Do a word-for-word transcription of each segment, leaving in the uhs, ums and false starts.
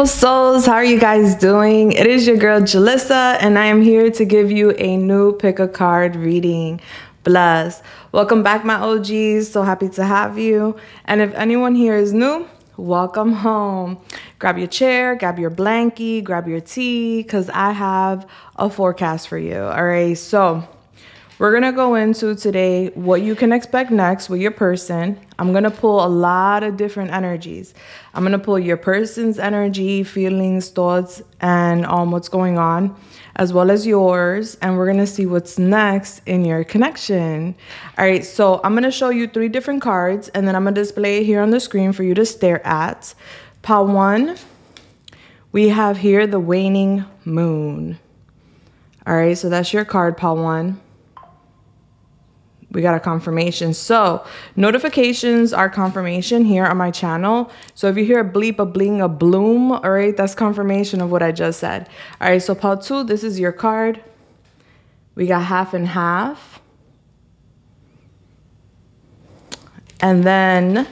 beautiful souls, how are you guys doing? It is your girl Julissa, and I am here to give you a new pick a card reading. Bless. Welcome back, my O Gs. So happy to have you. And if anyone here is new, welcome home. Grab your chair, grab your blankie, grab your tea, because I have a forecast for you. All right, so we're going to go into today what you can expect next with your person. I'm going to pull a lot of different energies. I'm going to pull your person's energy, feelings, thoughts, and um, what's going on, as well as yours. And we're going to see what's next in your connection. All right, so I'm going to show you three different cards, and then I'm going to display it here on the screen for you to stare at. Pile one, we have here the waning moon. All right, so that's your card, pile one. We got a confirmation. So notifications are confirmation here on my channel. So if you hear a bleep, a bling, a bloom, all right, that's confirmation of what I just said. All right, so pile two, this is your card. We got half and half. And then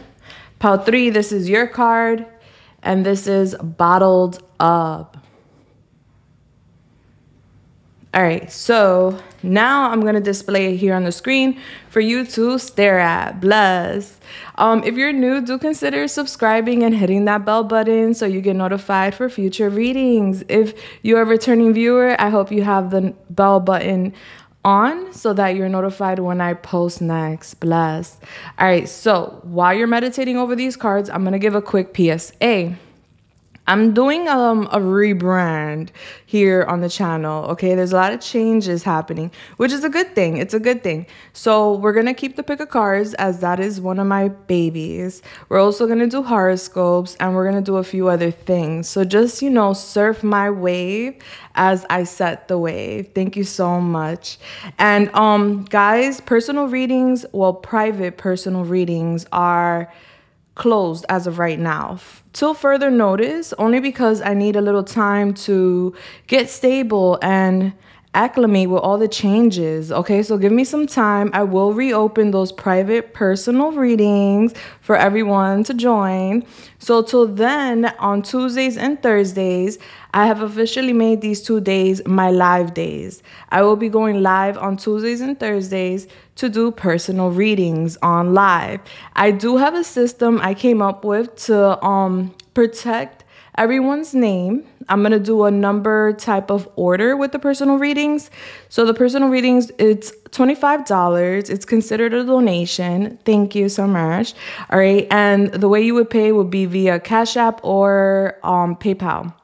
pile three, this is your card. And this is bottled up. All right, so now I'm going to display it here on the screen for you to stare at. Bless. Um, if you're new, do consider subscribing and hitting that bell button so you get notified for future readings. If you're a returning viewer, I hope you have the bell button on so that you're notified when I post next. Bless. All right, so while you're meditating over these cards, I'm going to give a quick P S A. I'm doing um, a rebrand here on the channel, okay? There's a lot of changes happening, which is a good thing. It's a good thing. So we're going to keep the pick of cards, as that is one of my babies. We're also going to do horoscopes, and we're going to do a few other things. So just, you know, surf my wave as I set the wave. Thank you so much. And um, guys, personal readings, well, private personal readings are closed as of right now till further notice, only because I need a little time to get stable and acclimate with all the changes. Okay, so give me some time. I will reopen those private personal readings for everyone to join. So till then, on Tuesdays and Thursdays, I have officially made these two days my live days. I will be going live on Tuesdays and Thursdays to do personal readings on live. I do have a system I came up with to um, protect everyone's name. I'm going to do a number type of order with the personal readings. So the personal readings, it's twenty-five dollars. It's considered a donation. Thank you so much. All right. And the way you would pay would be via Cashapp or um, PayPal.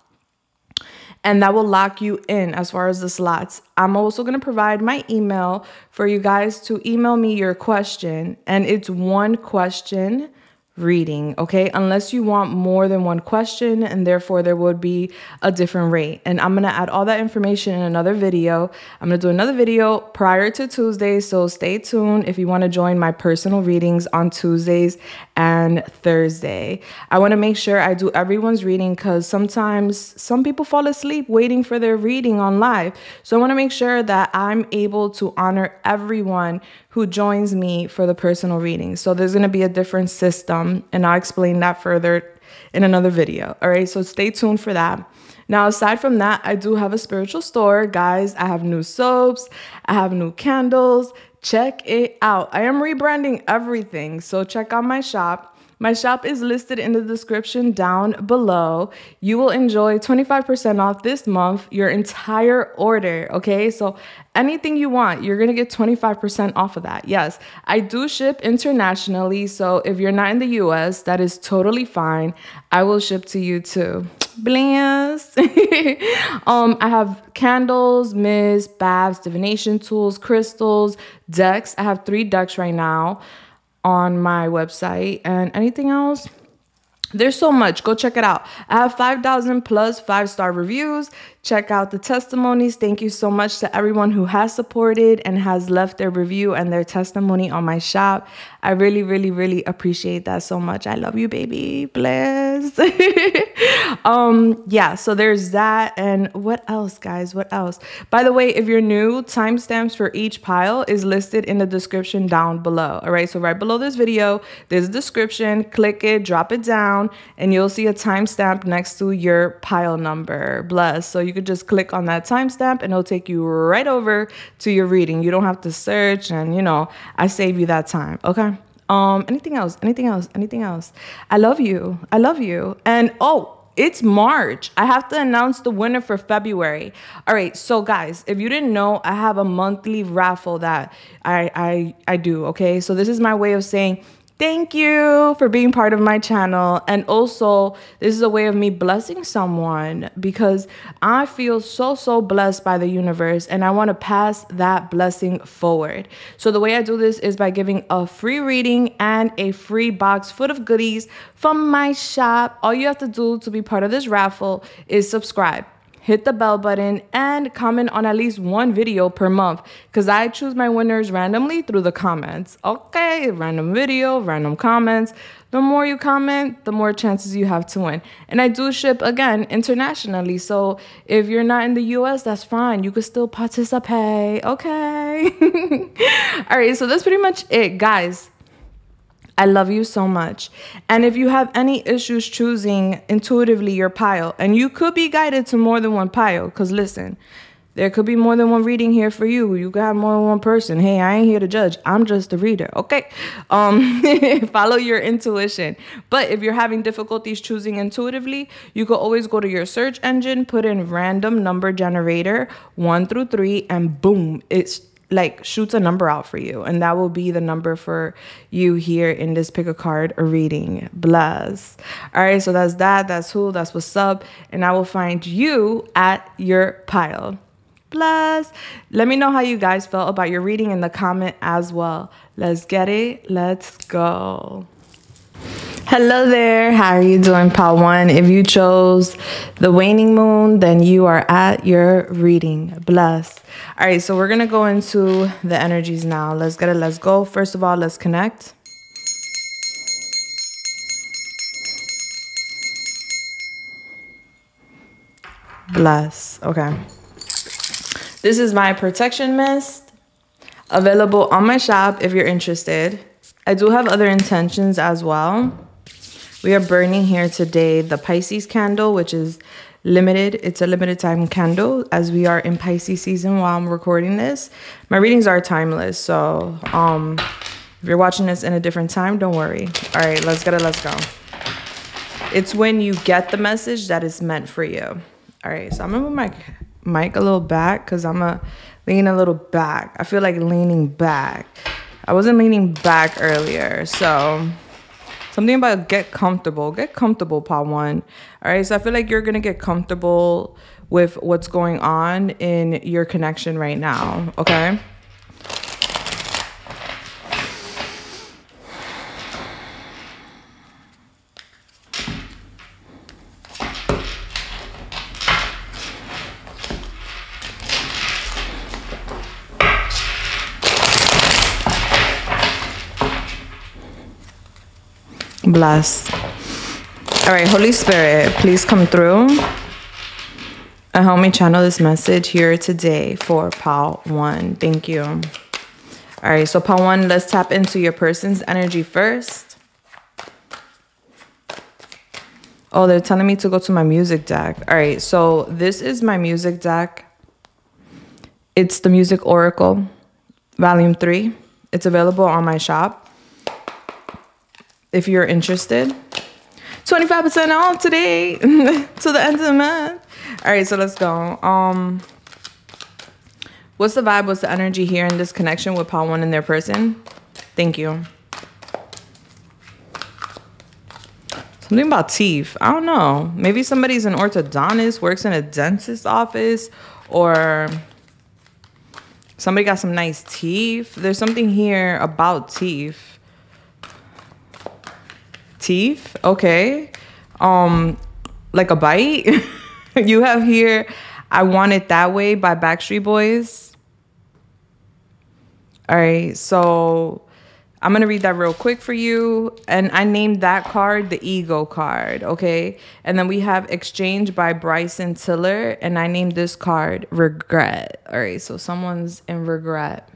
And that will lock you in as far as the slots. I'm also going to provide my email for you guys to email me your question. And it's one question reading, okay? Unless you want more than one question, and therefore there would be a different rate. And I'm going to add all that information in another video. I'm going to do another video prior to Tuesday, so stay tuned if you want to join my personal readings on Tuesdays and Thursday. I want to make sure I do everyone's reading, because sometimes some people fall asleep waiting for their reading on live. So I want to make sure that I'm able to honor everyone who joins me for the personal reading. So there's going to be a different system, and I'll explain that further in another video. All right, so stay tuned for that. Now, aside from that, I do have a spiritual store, guys. I have new soaps, I have new candles. Check it out. I am rebranding everything, so check out my shop. My shop is listed in the description down below. You will enjoy twenty-five percent off this month, your entire order, okay? So anything you want, you're going to get twenty-five percent off of that. Yes, I do ship internationally, so if you're not in the U S, that is totally fine. I will ship to you too. Bless. um, I have candles, mists, baths, divination tools, crystals, decks. I have three decks right now on my website. And anything else? There's so much. Go check it out. I have five thousand plus five-star reviews. Check out the testimonies. Thank you so much to everyone who has supported and has left their review and their testimony on my shop. I really, really, really appreciate that so much. I love you, baby. Bless. um, yeah, so there's that. And what else, guys? What else? By the way, if you're new, timestamps for each pile is listed in the description down below. All right, so right below this video, there's a description. Click it, drop it down, and you'll see a timestamp next to your pile number. Bless. So you could just click on that timestamp and it'll take you right over to your reading. You don't have to search, and you know, I save you that time. Okay. Um, anything else? Anything else? Anything else? I love you. I love you. And oh, it's March. I have to announce the winner for February. All right, so guys, if you didn't know, I have a monthly raffle that I I I do, okay? So this is my way of saying thank you for being part of my channel. And also, this is a way of me blessing someone, because I feel so, so blessed by the universe, and I want to pass that blessing forward. So the way I do this is by giving a free reading and a free box full of goodies from my shop. All you have to do to be part of this raffle is subscribe. Hit the bell button, and comment on at least one video per month, because I choose my winners randomly through the comments. Okay, random video, random comments. The more you comment, the more chances you have to win. And I do ship, again, internationally. So if you're not in the U S, that's fine. You could still participate. Okay. All right, so that's pretty much it, guys. I love you so much. And if you have any issues choosing intuitively your pile, and you could be guided to more than one pile, because listen, there could be more than one reading here for you. You got more than one person. Hey, I ain't here to judge. I'm just the reader, okay? Um, follow your intuition. But if you're having difficulties choosing intuitively, you could always go to your search engine, put in random number generator, one through three, and boom, it's like shoots a number out for you, and that will be the number for you here in this pick a card or reading. Bless. All right, so that's that. That's who. That's what's up. And I will find you at your pile. Bless. Let me know how you guys felt about your reading in the comment as well. Let's get it. Let's go. Hello there. How are you doing, pile one? If you chose the waning moon, then you are at your reading. Bless. All right, so we're going to go into the energies now. Let's get it. Let's go. First of all, let's connect. Bless. Okay. This is my protection mist, available on my shop if you're interested. I do have other intentions as well. We are burning here today the Pisces candle, which is limited. It's a limited time candle, as we are in Pisces season while I'm recording this. My readings are timeless, so um, if you're watching this in a different time, don't worry. All right, let's get it, let's go. It's when you get the message that is meant for you. All right, so I'm gonna move my mic a little back, because I'm gonna lean a little back. I feel like leaning back. I wasn't leaning back earlier, so... Something about get comfortable. Get comfortable, pile one. All right, so I feel like you're going to get comfortable with what's going on in your connection right now, okay? Bless. All right, Holy Spirit, please come through and help me channel this message here today for pile one. Thank you. All right, so pile one, let's tap into your person's energy first. Oh, they're telling me to go to my music deck. All right, so this is my music deck. It's the Music Oracle, Volume three. It's available on my shop if you're interested. Twenty-five percent off today to the end of the month. All right, so let's go. Um, what's the vibe? What's the energy here in this connection with pile one and their person? Thank you. Something about teeth. I don't know. Maybe somebody's an orthodontist, works in a dentist's office, or somebody got some nice teeth. There's something here about teeth. Teeth, okay, um, like a bite. You have here I Want It That Way by Backstreet Boys. All right, so I'm going to read that real quick for you. And I named that card the ego card, okay? And then we have Exchange by Bryson Tiller. And I named this card Regret. All right, so someone's in regret.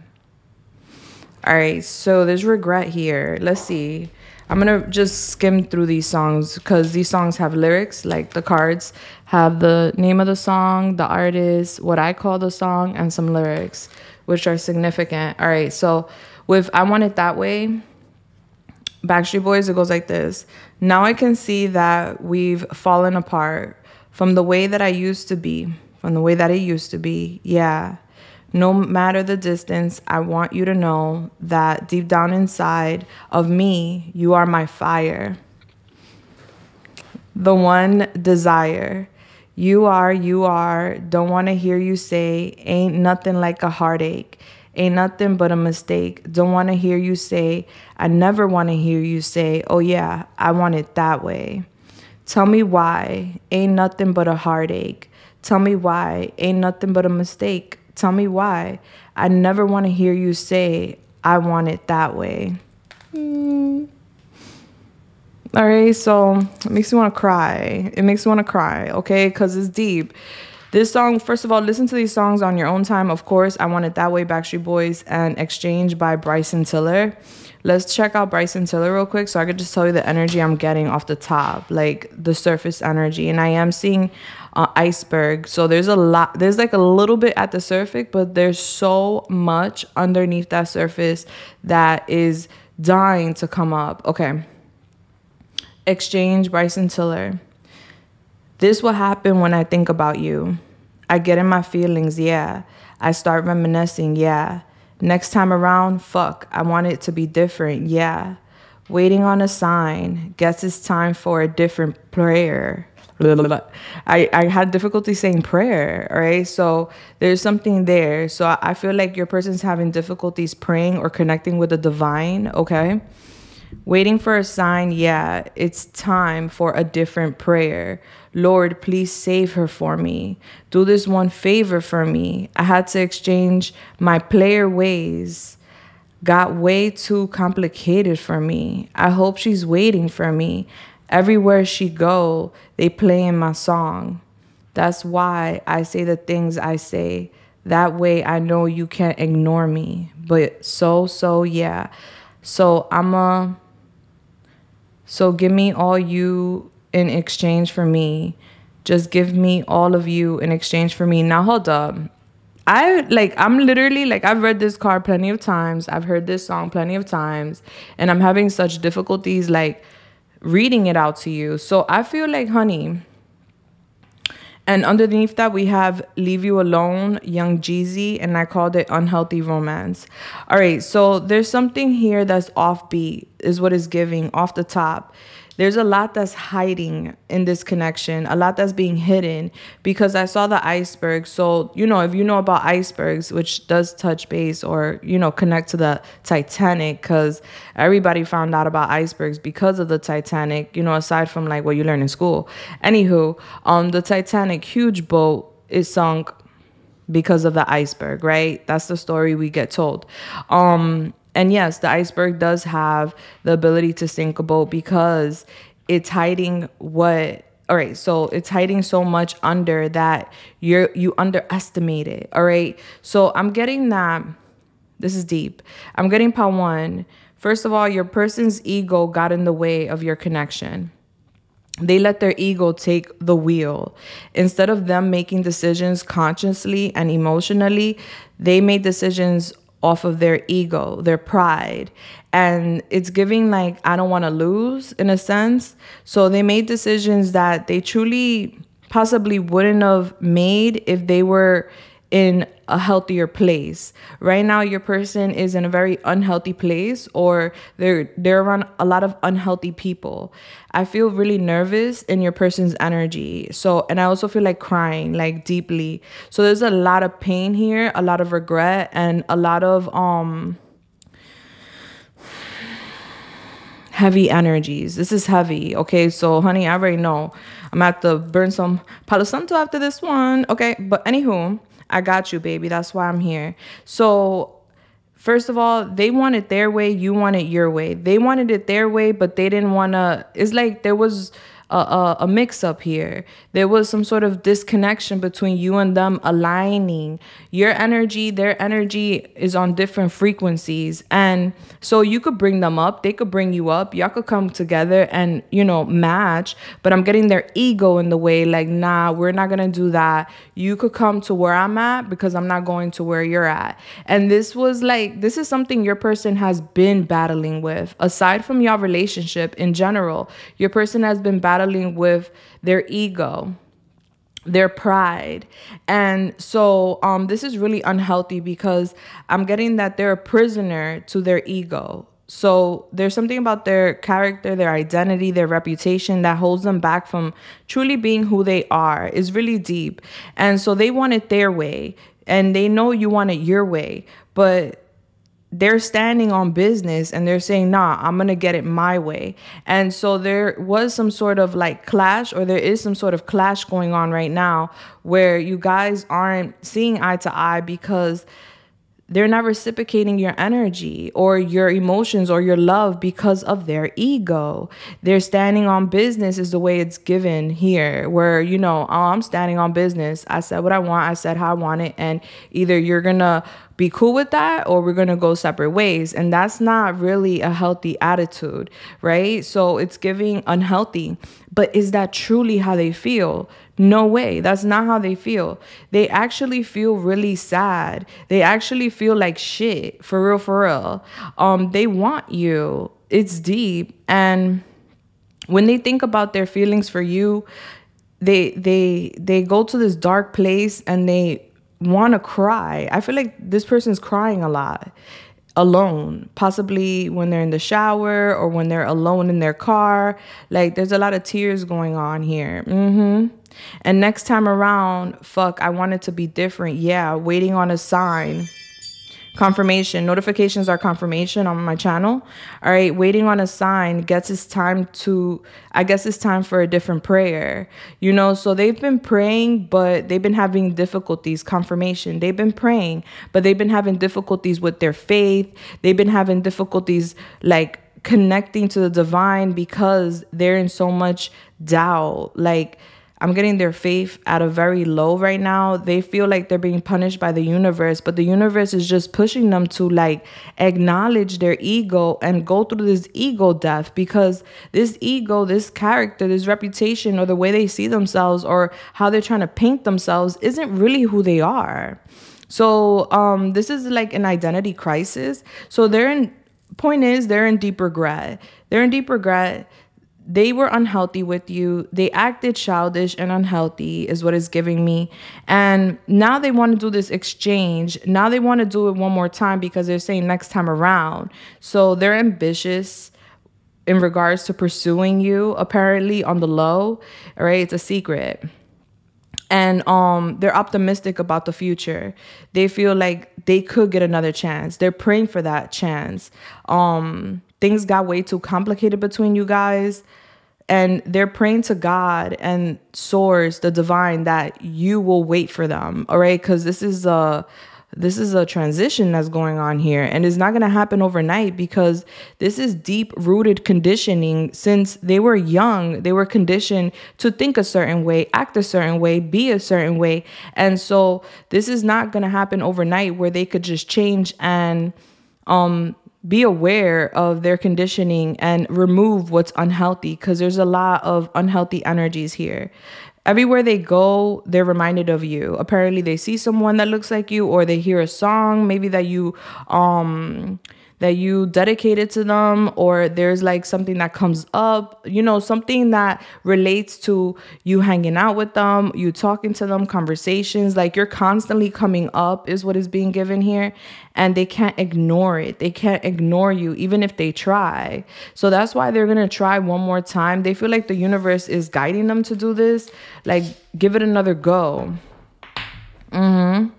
All right, so there's regret here. Let's see. I'm going to just skim through these songs because these songs have lyrics, like the cards have the name of the song, the artist, what I call the song, and some lyrics, which are significant. All right, so with I Want It That Way, Backstreet Boys, it goes like this. Now I can see that we've fallen apart from the way that I used to be, from the way that it used to be, yeah. No matter the distance, I want you to know that deep down inside of me, you are my fire. The one desire. You are, you are, don't want to hear you say, ain't nothing like a heartache. Ain't nothing but a mistake. Don't want to hear you say, I never want to hear you say, oh yeah, I want it that way. Tell me why, ain't nothing but a heartache. Tell me why, ain't nothing but a mistake. Tell me why. I never want to hear you say, I want it that way. Mm. All right, so it makes me want to cry. It makes me want to cry, okay, because it's deep. This song, first of all, listen to these songs on your own time. Of course, I Want It That Way, Backstreet Boys, and Exchange by Bryson Tiller. Let's check out Bryson Tiller real quick so I could just tell you the energy I'm getting off the top, like the surface energy. And I am seeing Uh, iceberg, so there's a lot, there's like a little bit at the surface, but there's so much underneath that surface that is dying to come up. Okay, Exchange, Bryson Tiller. This will happen when I think about you. I get in my feelings, yeah. I start reminiscing, yeah. Next time around, fuck, I want it to be different, yeah. Waiting on a sign, guess it's time for a different prayer. I, I had difficulty saying prayer, all right? So there's something there. So I feel like your person's having difficulties praying or connecting with the divine, okay? Waiting for a sign, yeah, it's time for a different prayer. Lord, please save her for me. Do this one favor for me. I had to exchange my player ways. Got way too complicated for me. I hope she's waiting for me. Everywhere she go, they play in my song. That's why I say the things I say. That way I know you can't ignore me. But so, so, yeah. So I'm a... So give me all you in exchange for me. Just give me all of you in exchange for me. Now, hold up. I, like, I'm literally, like, I've read this card plenty of times. I've heard this song plenty of times. And I'm having such difficulties, like, reading it out to you. So I feel like, honey, and underneath that we have Leave You Alone, Young Jeezy, and I called it Unhealthy Romance. All right, so there's something here that's offbeat is what it's giving off the top. There's a lot that's hiding in this connection, a lot that's being hidden, because I saw the iceberg. So, you know, if you know about icebergs, which does touch base or, you know, connect to the Titanic, because everybody found out about icebergs because of the Titanic, you know, aside from like what you learn in school. Anywho, um, the Titanic, huge boat, is sunk because of the iceberg, right? That's the story we get told. Um... And yes, the iceberg does have the ability to sink a boat because it's hiding what, all right, so it's hiding so much under that you're, you underestimate it, all right? So I'm getting that, this is deep. I'm getting part one. First of all, your person's ego got in the way of your connection. They let their ego take the wheel. Instead of them making decisions consciously and emotionally, they made decisions off of their ego, their pride. And it's giving like, I don't want to lose in a sense. So they made decisions that they truly possibly wouldn't have made if they were in a healthier place. Right now, your person is in a very unhealthy place, or they're, they're around a lot of unhealthy people. I feel really nervous in your person's energy. So, and I also feel like crying, like deeply. So there's a lot of pain here, a lot of regret, and a lot of um heavy energies. This is heavy, okay? So, honey, I already know I'm going to have to burn some Palo Santo after this one, okay? But anywho, I got you, baby. That's why I'm here. So, first of all, they want it their way. You want it your way. They wanted it their way, but they didn't want to. It's like there was a, a, a mix-up here. There was some sort of disconnection between you and them aligning. Your energy, their energy is on different frequencies. And so you could bring them up. They could bring you up. Y'all could come together and, you know, match. But I'm getting their ego in the way. Like, nah, we're not going to do that. You could come to where I'm at because I'm not going to where you're at. And this was like, this is something your person has been battling with. Aside from your relationship in general, your person has been battling with their ego, their pride. And so um, this is really unhealthy because I'm getting that they're a prisoner to their ego. So there's something about their character, their identity, their reputation that holds them back from truly being who they are. It's really deep. And so they want it their way. And they know you want it your way. But they're standing on business and they're saying, nah, I'm going to get it my way. And so there was some sort of like clash, or there is some sort of clash going on right now where you guys aren't seeing eye to eye because they're not reciprocating your energy or your emotions or your love because of their ego. They're standing on business is the way it's given here, where, you know, oh, I'm standing on business. I said what I want. I said how I want it. And either you're going to be cool with that or we're going to go separate ways. And that's not really a healthy attitude, right? So it's giving unhealthy. But is that truly how they feel? No way. That's not how they feel. They actually feel really sad. They actually feel like shit, for real, for real. Um, they want you. It's deep. And when they think about their feelings for you, they they they go to this dark place and they want to cry. I feel like this person's crying a lot. Alone, possibly when they're in the shower or when they're alone in their car. Like, there's a lot of tears going on here. Mm-hmm. And next time around, fuck, I want it to be different. Yeah, waiting on a sign. Confirmation. Notifications are confirmation on my channel. All right, waiting on a sign. Guess it's time to, I guess it's time for a different prayer. You know, so they've been praying, but they've been having difficulties. Confirmation. They've been praying, but they've been having difficulties with their faith. They've been having difficulties like connecting to the divine because they're in so much doubt. Like, I'm getting their faith at a very low right now. They feel like they're being punished by the universe, but the universe is just pushing them to like acknowledge their ego and go through this ego death, because this ego, this character, this reputation, or the way they see themselves or how they're trying to paint themselves isn't really who they are. So um, this is like an identity crisis. So they're in, point is they're in deep regret. They're in deep regret. They were unhealthy with you. They acted childish and unhealthy is what it's giving me. And now they want to do this exchange. Now they want to do it one more time because they're saying next time around. So they're ambitious in regards to pursuing you, apparently, on the low. All right, it's a secret. And um, they're optimistic about the future. They feel like they could get another chance. They're praying for that chance. Um... Things got way too complicated between you guys, and they're praying to God and source, the divine, that you will wait for them. All right. Cause this is a, this is a transition that's going on here, and it's not going to happen overnight because this is deep rooted conditioning. Since they were young, they were conditioned to think a certain way, act a certain way, be a certain way. And so this is not going to happen overnight where they could just change and, um, be aware of their conditioning and remove what's unhealthy, because there's a lot of unhealthy energies here. Everywhere they go, they're reminded of you. Apparently, they see someone that looks like you, or they hear a song maybe that you um that you dedicated to them, or there's like something that comes up, you know, something that relates to you hanging out with them, you talking to them, conversations, like you're constantly coming up is what is being given here. And they can't ignore it. They can't ignore you, even if they try. So that's why they're gonna try one more time. They feel like the universe is guiding them to do this. Like, give it another go. Mm-hmm.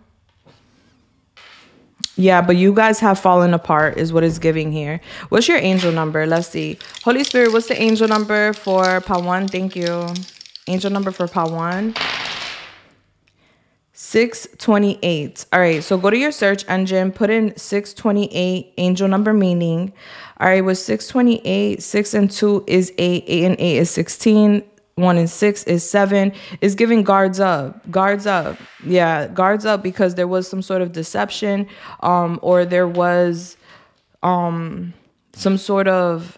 Yeah, but you guys have fallen apart is what it's giving here. What's your angel number? Let's see. Holy Spirit, what's the angel number for Pawan? Thank you. Angel number for Pawan. six twenty-eight. All right, so go to your search engine, put in six twenty-eight, angel number meaning. All right, with six twenty-eight, six and two is eight, eight and eight is sixteen, one and six is seven. It's giving guards up, guards up. Yeah, guards up, because there was some sort of deception, um, or there was um, some sort of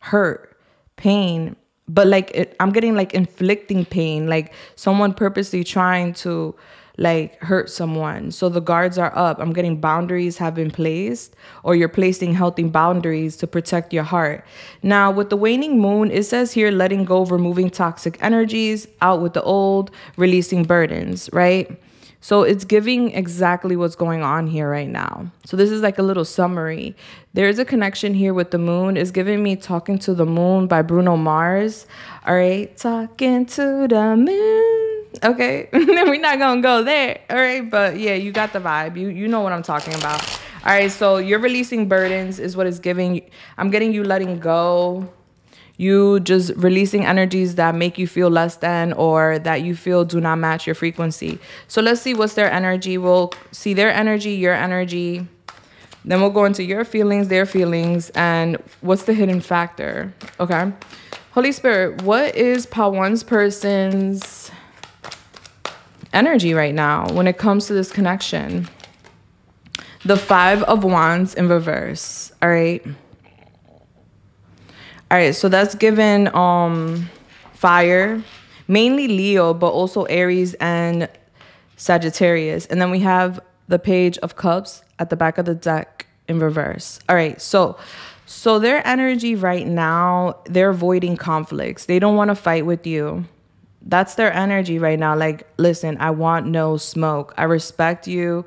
hurt, pain. But like it, I'm getting like inflicting pain, like someone purposely trying to like hurt someone. So the guards are up. I'm getting boundaries have been placed, or you're placing healthy boundaries to protect your heart. Now with the waning moon, it says here, letting go, removing toxic energies, out with the old, releasing burdens, right? So it's giving exactly what's going on here right now. So this is like a little summary. There's a connection here with the moon. It's giving me Talking to the Moon by Bruno Mars. All right, talking to the moon. Okay, we're not gonna go there. All right, but yeah, you got the vibe. You, you know what I'm talking about. All right, so you're releasing burdens is what it's giving. I'm getting you letting go. You just releasing energies that make you feel less than, or that you feel do not match your frequency. So let's see what's their energy. We'll see their energy, your energy. Then we'll go into your feelings, their feelings, and what's the hidden factor, okay? Holy Spirit, what is Pawan's person's energy right now when it comes to this connection? The Five of Wands in reverse, all right? All right, so that's given um, fire, mainly Leo, but also Aries and Sagittarius. And then we have the Page of Cups at the back of the deck in reverse. All right, so so their energy right now, they're avoiding conflicts. They don't want to fight with you. That's their energy right now. Like, listen, I want no smoke. I respect you.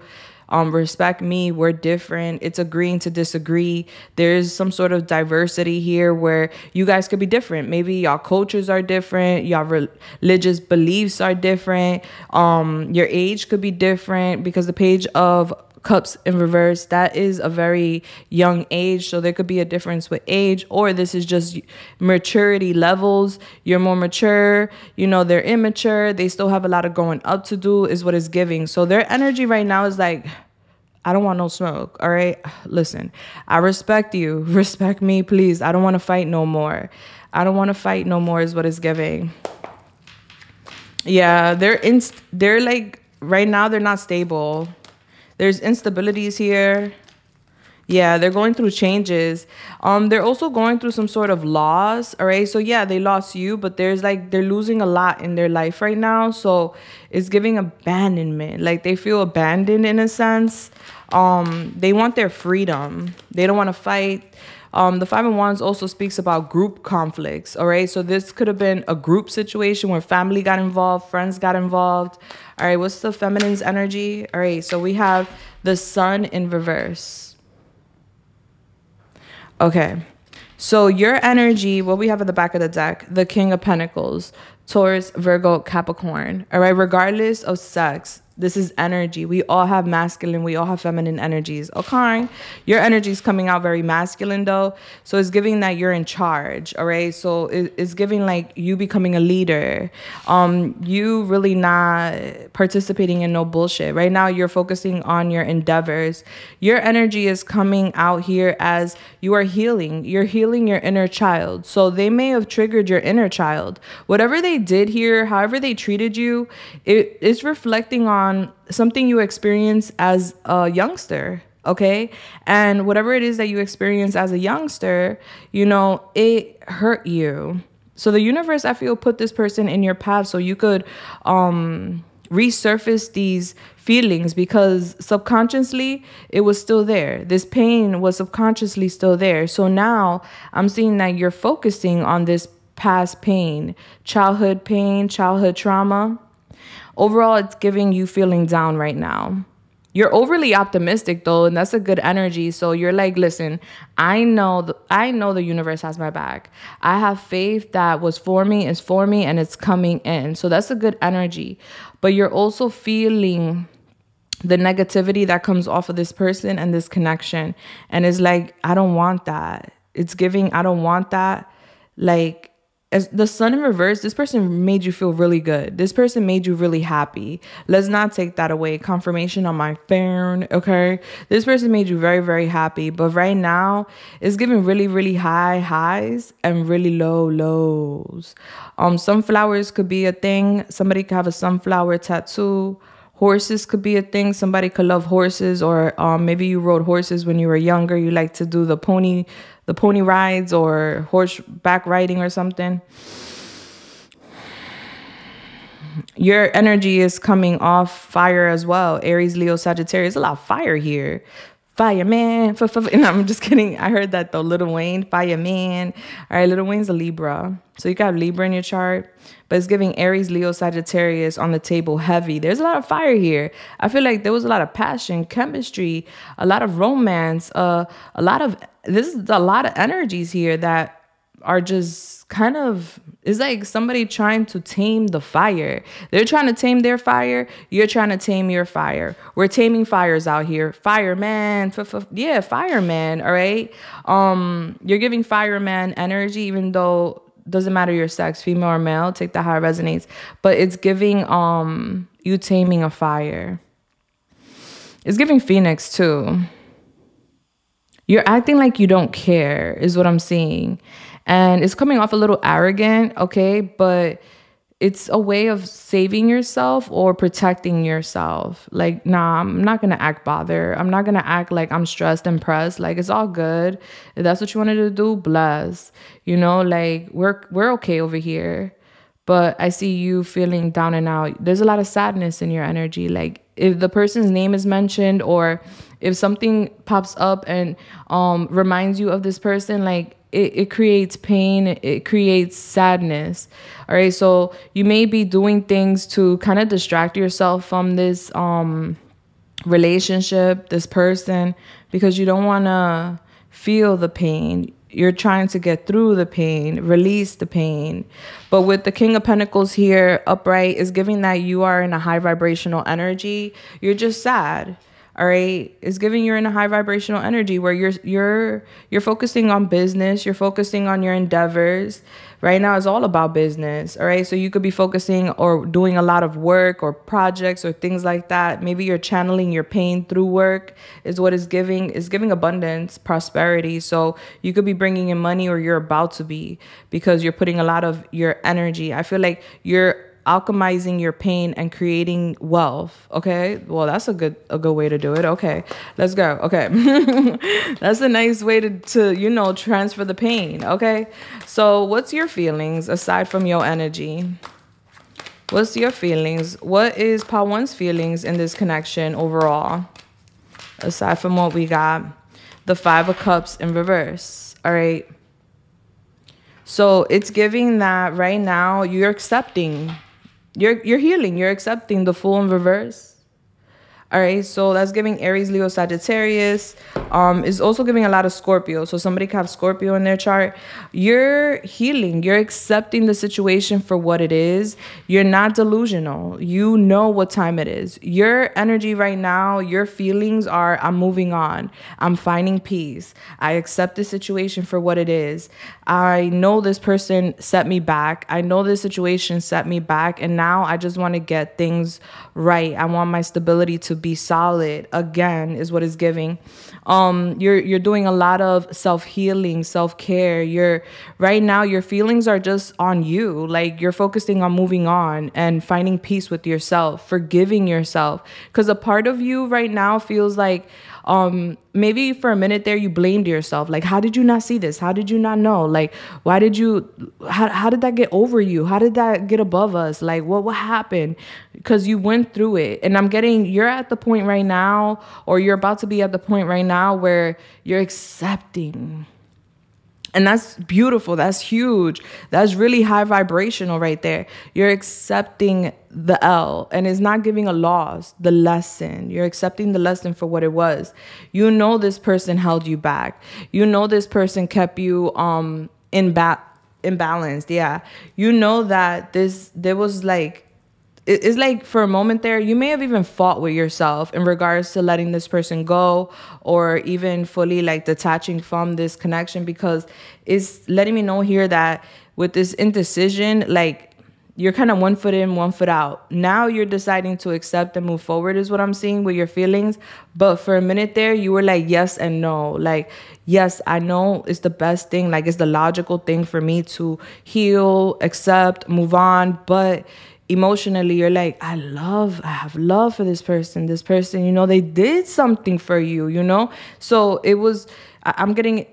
Um, respect me. We're different. It's agreeing to disagree. There's some sort of diversity here where you guys could be different. Maybe y'all cultures are different. Y'all re religious beliefs are different. Um, your age could be different, because the Page of Cups in reverse, that is a very young age. So there could be a difference with age, or this is just maturity levels. You're more mature, you know, they're immature. They still have a lot of growing up to do is what it's giving. So their energy right now is like, I don't want no smoke. All right, listen, I respect you. Respect me, please. I don't want to fight no more. I don't want to fight no more is what it's giving. Yeah, they're in, they're like right now, they're not stable. There's instabilities here. Yeah, they're going through changes. Um, they're also going through some sort of loss, all right? So yeah, they lost you, but there's like, they're losing a lot in their life right now. So it's giving abandonment. Like they feel abandoned in a sense. Um, they want their freedom. They don't want to fight. Um, the Five of Wands also speaks about group conflicts, all right? So this could have been a group situation where family got involved, friends got involved. All right, what's the feminine's energy? All right, so we have the Sun in reverse. Okay, so your energy, what we have at the back of the deck, the King of Pentacles, Taurus, Virgo, Capricorn, all right? Regardless of sex, this is energy. We all have masculine. We all have feminine energies. Okay. Your energy is coming out very masculine though. So it's giving that you're in charge. All right. So it's giving like you becoming a leader. Um, you really not participating in no bullshit. Right now you're focusing on your endeavors. Your energy is coming out here as you are healing. You're healing your inner child. So they may have triggered your inner child. Whatever they did here, however they treated you, it is reflecting on something you experience as a youngster, okay? And whatever it is that you experience as a youngster, you know, it hurt you. So the universe, I feel, put this person in your path so you could um, resurface these feelings, because subconsciously it was still there. This pain was subconsciously still there. So now I'm seeing that you're focusing on this past pain, childhood pain, childhood trauma. Overall, it's giving you feeling down right now. You're overly optimistic though, and that's a good energy. So you're like, listen, I know, the, I know the universe has my back. I have faith that what's for me is for me and it's coming in. So that's a good energy. But you're also feeling the negativity that comes off of this person and this connection. And it's like, I don't want that. It's giving, I don't want that. Like, as the sun in reverse, this person made you feel really good. This person made you really happy. Let's not take that away. Confirmation on my phone, okay? This person made you very, very happy. But right now, it's giving really, really high highs and really low lows. Um, sunflowers could be a thing. Somebody could have a sunflower tattoo. Horses could be a thing. Somebody could love horses, or um, maybe you rode horses when you were younger. You like to do the pony the pony rides or horseback riding or something. Your energy is coming off fire as well. Aries, Leo, Sagittarius, a lot of fire here. Fireman. No, I'm just kidding. I heard that though. Lil Wayne, fireman. All right, Lil Wayne's a Libra. So you got Libra in your chart, but it's giving Aries, Leo, Sagittarius on the table heavy. There's a lot of fire here. I feel like there was a lot of passion, chemistry, a lot of romance, uh, a lot of, this is a lot of energies here that are just kind of, it's like somebody trying to tame the fire. They're trying to tame their fire. You're trying to tame your fire. We're taming fires out here. Fireman. Yeah, fireman. All right. Um, you're giving fireman energy, even though it doesn't matter your sex, female or male. Take that how it resonates. But it's giving um you taming a fire. It's giving Phoenix too. You're acting like you don't care is what I'm seeing. And it's coming off a little arrogant, okay? But it's a way of saving yourself or protecting yourself. Like, nah, I'm not going to act bothered. I'm not going to act like I'm stressed and pressed. Like, it's all good. If that's what you wanted to do, bless. You know, like, we're, we're okay over here. But I see you feeling down and out. There's a lot of sadness in your energy. Like, if the person's name is mentioned or if something pops up and um, reminds you of this person, like, It, it creates pain. It creates sadness. All right. So you may be doing things to kind of distract yourself from this um, relationship, this person, because you don't want to feel the pain. You're trying to get through the pain, release the pain. But with the King of Pentacles here, upright, is giving that you are in a high vibrational energy. You're just sad. All right, it's giving you're in a high vibrational energy where you're you're you're focusing on business, you're focusing on your endeavors. Right now it's all about business, all right? So you could be focusing or doing a lot of work or projects or things like that. Maybe you're channeling your pain through work is what it's giving. It's giving abundance, prosperity. So you could be bringing in money, or you're about to be, because you're putting a lot of your energy. I feel like you're alchemizing your pain and creating wealth. Okay, well, that's a good a good way to do it. Okay, let's go. Okay. That's a nice way to, to you know, transfer the pain. Okay, so what's your feelings aside from your energy? What's your feelings? What is part one's feelings in this connection overall, aside from what we got? The Five of Cups in reverse. All right, so it's giving that right now you're accepting. You're, you're healing. You're accepting the Fool in reverse. All right. So that's giving Aries, Leo, Sagittarius. Um, it's also giving a lot of Scorpio. So somebody could have Scorpio in their chart. You're healing. You're accepting the situation for what it is. You're not delusional. You know what time it is. Your energy right now, your feelings are, I'm moving on. I'm finding peace. I accept the situation for what it is. I know this person set me back. I know this situation set me back. And now I just want to get things right. I want my stability to be solid again is what it's giving. Um, you're you're doing a lot of self-healing, self-care. You're right now your feelings are just on you. Like, you're focusing on moving on and finding peace with yourself, forgiving yourself. Because a part of you right now feels like um maybe for a minute there you blamed yourself. Like, how did you not see this? How did you not know? Like, why did you how, how did that get over you? How did that get above us? Like, what what happened? Because you went through it. And I'm getting you're at the point right now, or you're about to be at the point right now, where you're accepting. And that's beautiful. That's huge. That's really high vibrational right there. You're accepting the L, and it's not giving a loss, the lesson. You're accepting the lesson for what it was. You know this person held you back. You know this person kept you um imba- imbalanced. Yeah. You know that this there was like it's like for a moment there, you may have even fought with yourself in regards to letting this person go or even fully like detaching from this connection, because it's letting me know here that with this indecision, like you're kind of one foot in, one foot out. Now you're deciding to accept and move forward is what I'm seeing with your feelings. But for a minute there, you were like, yes and no. Like, yes, I know it's the best thing. Like, it's the logical thing for me to heal, accept, move on. But emotionally, you're like, I love, I have love for this person. This person, you know, they did something for you, you know? So it was, I'm getting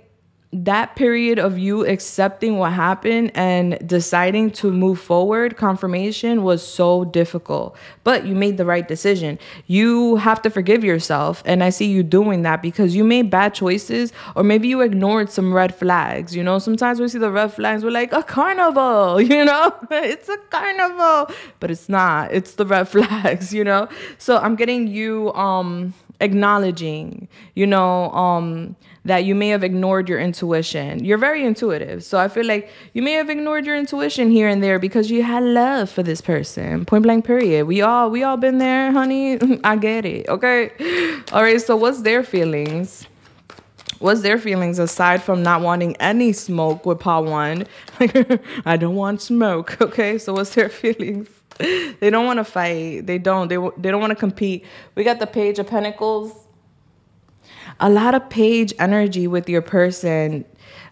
that period of you accepting what happened and deciding to move forward, confirmation was so difficult, but you made the right decision. You have to forgive yourself. And I see you doing that because you made bad choices, or maybe you ignored some red flags. You know, sometimes we see the red flags, we're like, a carnival, you know, it's a carnival, but it's not, it's the red flags, you know? So I'm getting you, um, acknowledging, you know, um, that you may have ignored your intuition. You're very intuitive. So I feel like you may have ignored your intuition here and there because you had love for this person. Point blank period. We all, we all been there, honey. I get it. Okay. All right. So what's their feelings? What's their feelings aside from not wanting any smoke with Paw One? I don't want smoke. Okay. So what's their feelings? They don't want to fight. They don't. They, they don't want to compete. We got the Page of Pentacles. A lot of page energy with your person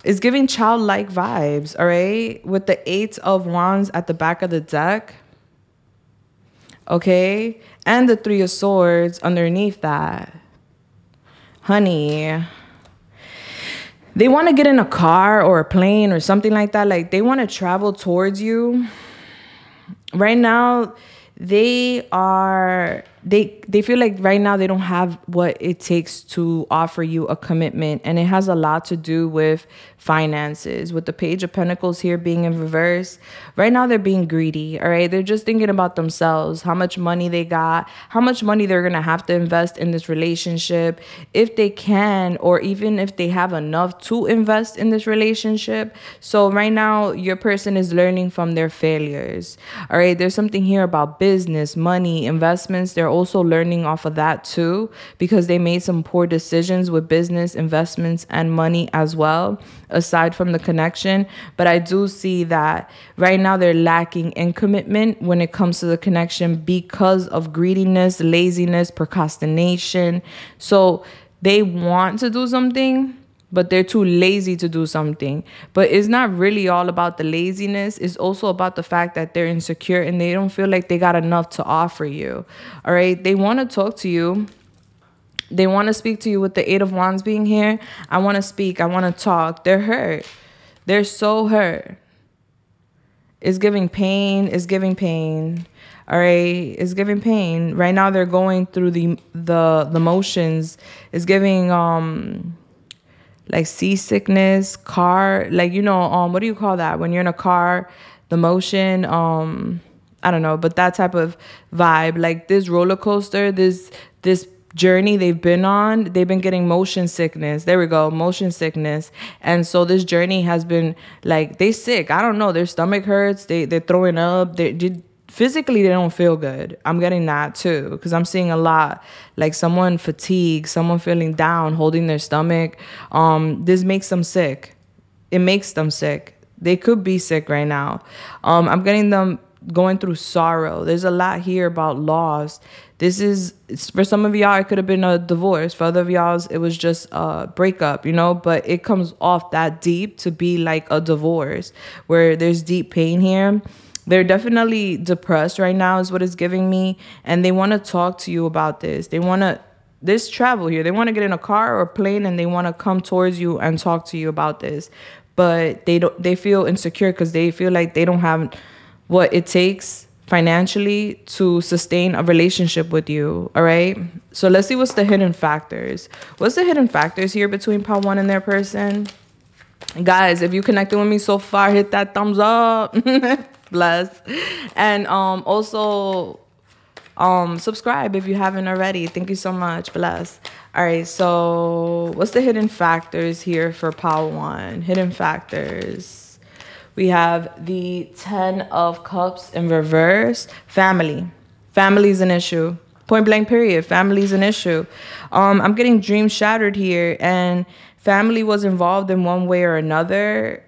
is giving childlike vibes, all right? With the Eight of Wands at the back of the deck, okay? And the Three of Swords underneath that. Honey, they want to get in a car or a plane or something like that. Like, they want to travel towards you. Right now, they are... They they feel like right now they don't have what it takes to offer you a commitment. And it has a lot to do with finances. With the Page of Pentacles here being in reverse, right now they're being greedy, all right? They're just thinking about themselves, how much money they got, how much money they're going to have to invest in this relationship, if they can, or even if they have enough to invest in this relationship. So right now, your person is learning from their failures, all right? There's something here about business, money, investments. They're also learning off of that too, because they made some poor decisions with business, investments, and money as well, aside from the connection. But I do see that right now they're lacking in commitment when it comes to the connection because of greediness, laziness, procrastination. So they want to do something, but they're too lazy to do something. But it's not really all about the laziness. It's also about the fact that they're insecure and they don't feel like they got enough to offer you. All right. They want to talk to you. They want to speak to you with the Eight of Wands being here. I want to speak. I want to talk. They're hurt. They're so hurt. It's giving pain. It's giving pain. All right. It's giving pain. Right now they're going through the, the, the motions. It's giving... um. Like seasickness, car, like, you know, um, what do you call that? When you're in a car, the motion, um, I don't know, but that type of vibe, like this roller coaster, this, this journey they've been on, they've been getting motion sickness. There we go. Motion sickness. And so this journey has been like, they sick. I don't know. Their stomach hurts. They, they're throwing up. They, they physically, they don't feel good. I'm getting that too, because I'm seeing a lot, like someone fatigued, someone feeling down, holding their stomach. Um, this makes them sick. It makes them sick. They could be sick right now. Um, I'm getting them going through sorrow. There's a lot here about loss. This is, it's, for some of y'all, it could have been a divorce. For other of y'all, it was just a breakup, you know? But it comes off that deep to be like a divorce, where there's deep pain here. They're definitely depressed right now is what it's giving me. And they want to talk to you about this. They want to, this travel here. They want to get in a car or a plane and they want to come towards you and talk to you about this. But they don't, they feel insecure because they feel like they don't have what it takes financially to sustain a relationship with you. All right. So let's see what's the hidden factors. What's the hidden factors here between Paw One and their person? Guys, if you connected with me so far, hit that thumbs up. Bless. And um also um subscribe if you haven't already. Thank you so much. Bless. All right, so what's the hidden factors here for Paw One? Hidden factors. We have the Ten of Cups in reverse. Family. Family's an issue. Point blank period. Family's an issue. Um, I'm getting dreams shattered here, and family was involved in one way or another.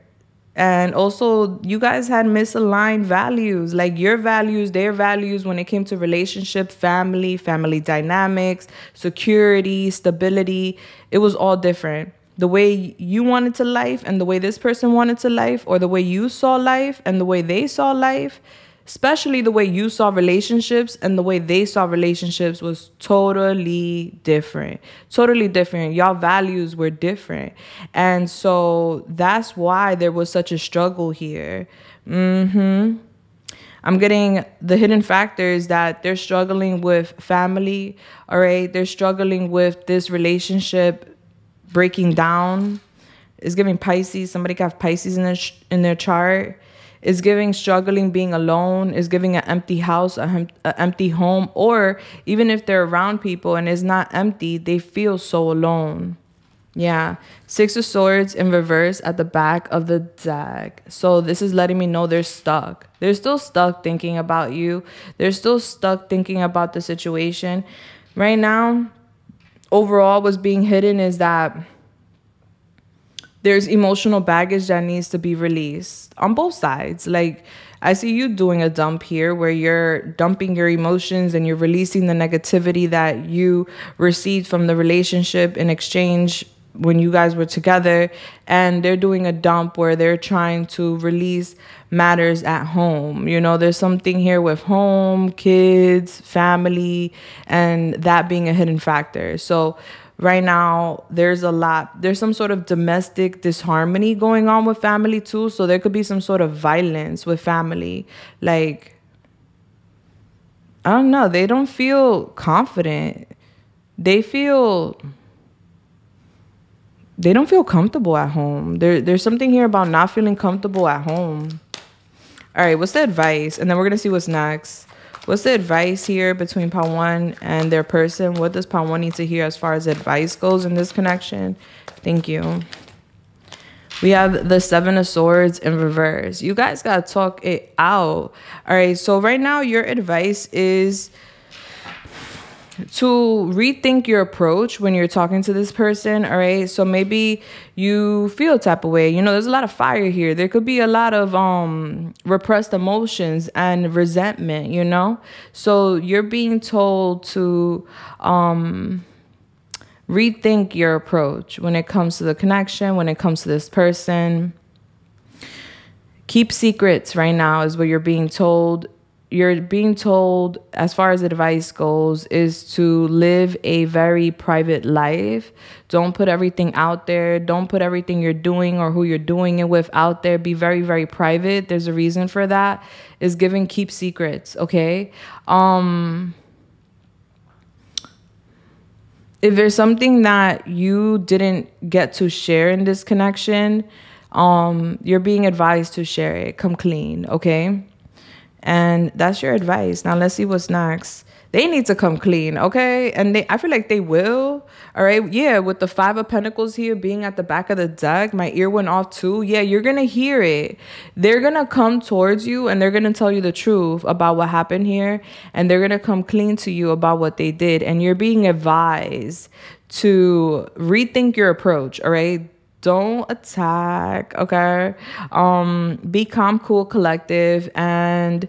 And also, you guys had misaligned values, like your values, their values, when it came to relationship, family, family dynamics, security, stability. It was all different. The way you wanted to life and the way this person wanted to life, or the way you saw life and the way they saw life, especially the way you saw relationships and the way they saw relationships was totally different. Totally different. Y'all values were different. And so that's why there was such a struggle here. Mm-hmm. I'm getting the hidden factors that they're struggling with family, all right? They're struggling with this relationship breaking down. It's giving Pisces. Somebody can have Pisces in their, in their chart. It's giving struggling being alone. It's giving an empty house, an empty home. Or even if they're around people and it's not empty, they feel so alone. Yeah. Six of Swords in reverse at the back of the deck. So this is letting me know they're stuck. They're still stuck thinking about you. They're still stuck thinking about the situation. Right now, overall, what's being hidden is that there's emotional baggage that needs to be released on both sides. Like, I see you doing a dump here where you're dumping your emotions and you're releasing the negativity that you received from the relationship in exchange when you guys were together. And they're doing a dump where they're trying to release matters at home. You know, there's something here with home, kids, family, and that being a hidden factor. So right now, there's a lot, there's some sort of domestic disharmony going on with family too. So there could be some sort of violence with family. Like, I don't know, they don't feel confident. They feel, they don't feel comfortable at home. There, there's something here about not feeling comfortable at home. All right, what's the advice? And then we're going to see what's next. What's the advice here between Pawan and their person? What does Pawan need to hear as far as advice goes in this connection? Thank you. We have the Seven of Swords in reverse. You guys got to talk it out. All right. So right now, your advice is to rethink your approach when you're talking to this person. All right. So maybe you feel type of way. You know, there's a lot of fire here. There could be a lot of um, repressed emotions and resentment, you know. So you're being told to um, rethink your approach when it comes to the connection, when it comes to this person. Keep secrets right now is what you're being told. You're being told, as far as advice goes, is to live a very private life. Don't put everything out there. Don't put everything you're doing or who you're doing it with out there. Be very, very private. There's a reason for that. It's giving keep secrets, okay? Um, if there's something that you didn't get to share in this connection, um, you're being advised to share it. Come clean, okay? And that's your advice. Now let's see what's next. They need to come clean, okay? And they, I feel like they will, all right? Yeah, with the Five of Pentacles here being at the back of the deck, my ear went off too. Yeah, you're going to hear it. They're going to come towards you, and they're going to tell you the truth about what happened here, and they're going to come clean to you about what they did, and you're being advised to rethink your approach, all right? Don't attack, okay? Um, be calm, cool, collective, and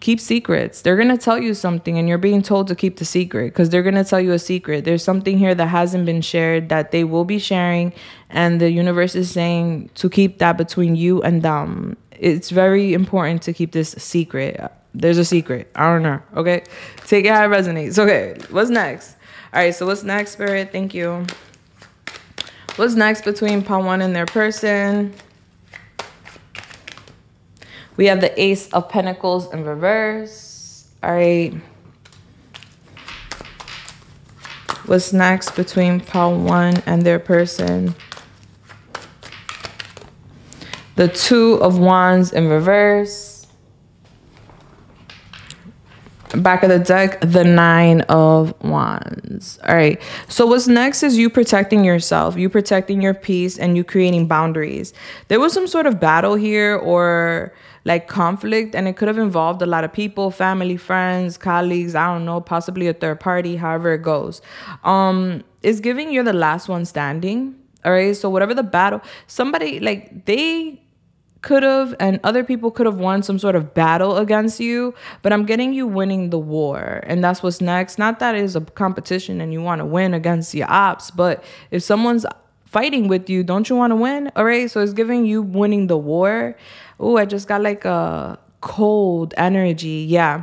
keep secrets. They're going to tell you something, and you're being told to keep the secret because they're going to tell you a secret. There's something here that hasn't been shared that they will be sharing, and the universe is saying to keep that between you and them. It's very important to keep this secret. There's a secret. I don't know, okay? Take it how it resonates. Okay, what's next? All right, so what's next, Spirit? Thank you. What's next between Pawan and their person? We have the Ace of Pentacles in reverse. All right. What's next between Pawan and their person? The Two of Wands in reverse. Back of the deck, the Nine of Wands. All right, so what's next is you protecting yourself, you protecting your peace, and you creating boundaries. There was some sort of battle here or like conflict, and it could have involved a lot of people, family, friends, colleagues, I don't know, possibly a third party, however it goes. Um, it's giving you're the last one standing, all right? So whatever the battle, somebody, like they... could have and other people could have won some sort of battle against you, but I'm getting you winning the war, and that's what's next. Not that it is a competition and you want to win against your ops, but if someone's fighting with you, don't you want to win? All right, so it's giving you winning the war. Oh, I just got like a cold energy. Yeah,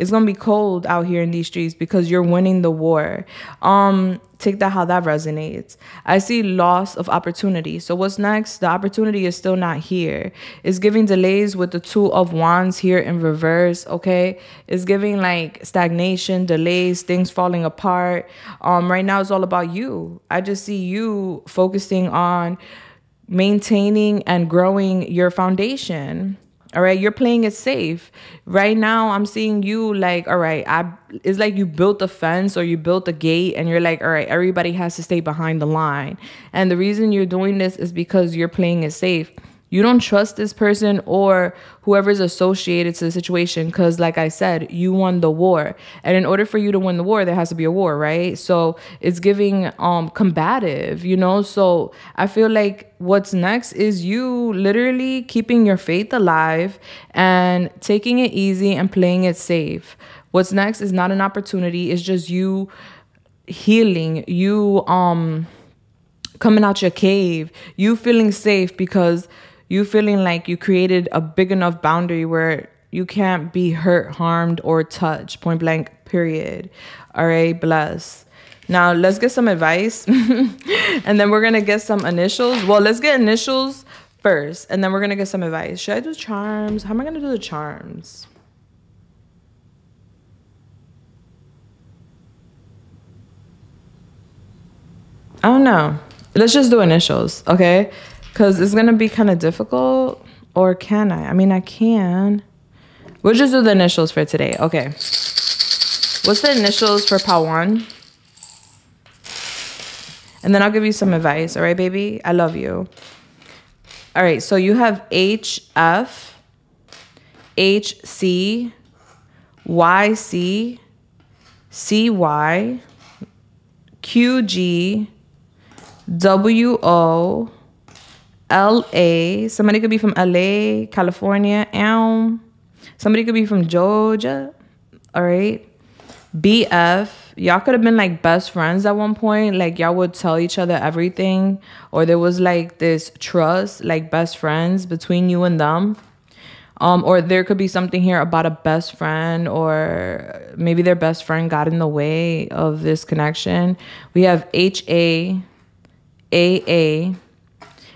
it's gonna be cold out here in these streets because you're winning the war. Um, take that how that resonates. I see loss of opportunity. So what's next? The opportunity is still not here. It's giving delays with the Two of Wands here in reverse, okay? It's giving like stagnation, delays, things falling apart. Um, right now it's all about you. I just see you focusing on maintaining and growing your foundation. All right, you're playing it safe. Right now, I'm seeing you like, all right, I, it's like you built a fence or you built a gate and you're like, all right, everybody has to stay behind the line. And the reason you're doing this is because you're playing it safe. You don't trust this person or whoever's associated to the situation because, like I said, you won the war. And in order for you to win the war, there has to be a war, right? So it's giving um, combative, you know? So I feel like what's next is you literally keeping your faith alive and taking it easy and playing it safe. What's next is not an opportunity. It's just you healing, you um, coming out your cave, you feeling safe because... you feeling like you created a big enough boundary where you can't be hurt, harmed, or touched. Point blank, period. All right, bless. Now, let's get some advice. And then we're going to get some initials. Well, let's get initials first. And then we're going to get some advice. Should I do charms? How am I going to do the charms? I don't know. Let's just do initials, okay? Because it's going to be kind of difficult. Or can I? I mean, I can. We'll just do the initials for today. Okay. What's the initials for Pawan? And then I'll give you some advice. All right, baby? I love you. All right. So you have H F, H C, Y C, C Y, Q G, W O, L A. Somebody could be from L A, California. Um, somebody could be from Georgia. All right. B F. Y'all could have been like best friends at one point. Like y'all would tell each other everything. Or there was like this trust, like best friends between you and them. Um, or there could be something here about a best friend, or maybe their best friend got in the way of this connection. We have H A, A A.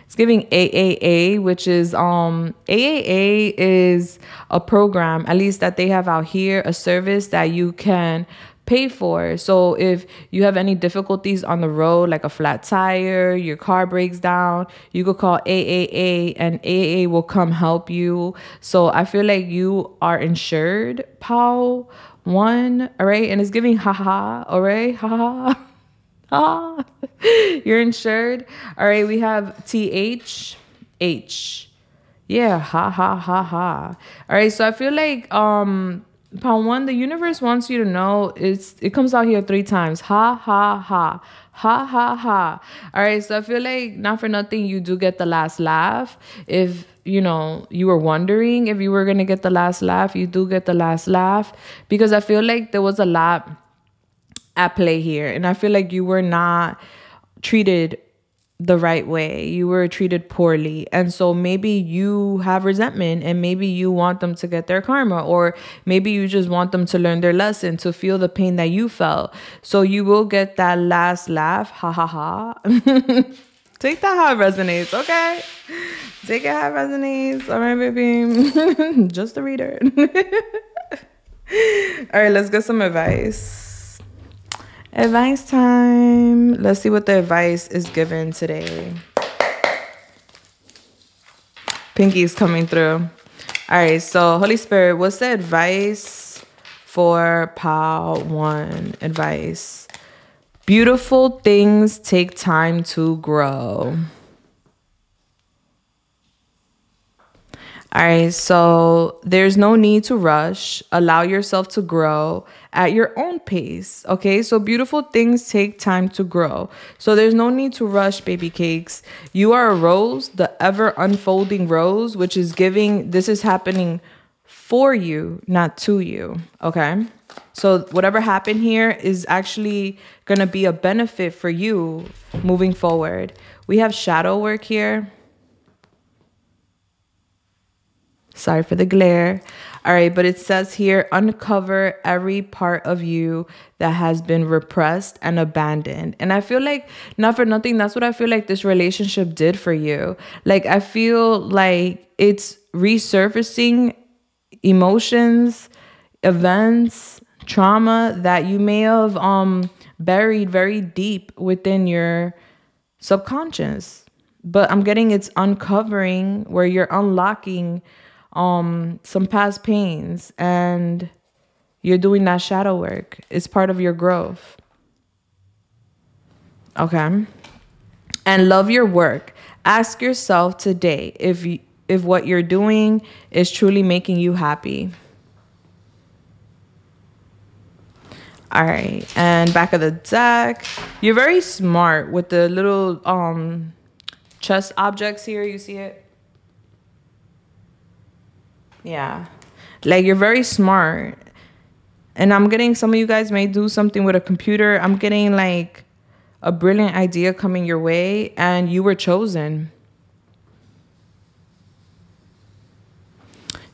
It's giving A A A, which is, um, A A A is a program, at least that they have out here, a service that you can pay for. So if you have any difficulties on the road, like a flat tire, your car breaks down, you could call A A A and A A A will come help you. So I feel like you are insured, Paul, one, all right? And it's giving haha, all right, haha. Ah, you're insured. All right, we have T H H. Yeah, ha, ha, ha, ha. All right, so I feel like, um, Pawan, the universe wants you to know it's, it comes out here three times. Ha, ha, ha. Ha, ha, ha. All right, so I feel like not for nothing, you do get the last laugh. If, you know, you were wondering if you were going to get the last laugh, you do get the last laugh. Because I feel like there was a lot at play here, and I feel like you were not treated the right way. You were treated poorly, and so maybe you have resentment, and maybe you want them to get their karma, or maybe you just want them to learn their lesson, to feel the pain that you felt. So you will get that last laugh, ha ha ha. Take that how it resonates, okay? Take it how it resonates, all right, baby? Just the reader. All right, let's get some advice. Advice time. Let's see what the advice is given today. Pinky's coming through. All right, so Holy Spirit, what's the advice four, pile one, advice. Beautiful things take time to grow. All right, so there's no need to rush. Allow yourself to grow at your own pace, okay? So beautiful things take time to grow. So there's no need to rush, baby cakes. You are a rose, the ever unfolding rose, which is giving, this is happening for you, not to you, okay? So whatever happened here is actually going to be a benefit for you moving forward. We have shadow work here. Sorry for the glare. All right, but it says here, uncover every part of you that has been repressed and abandoned. And I feel like, not for nothing, that's what I feel like this relationship did for you. Like, I feel like it's resurfacing emotions, events, trauma that you may have um, buried very deep within your subconscious. But I'm getting it's uncovering, where you're unlocking um, some past pains and you're doing that shadow work. It's part of your growth. Okay. And love your work. Ask yourself today if, you, if what you're doing is truly making you happy. All right. And back of the deck. You're very smart with the little... um. chess objects here, you see it? Yeah. Like, you're very smart. And I'm getting some of you guys may do something with a computer. I'm getting like a brilliant idea coming your way, and you were chosen.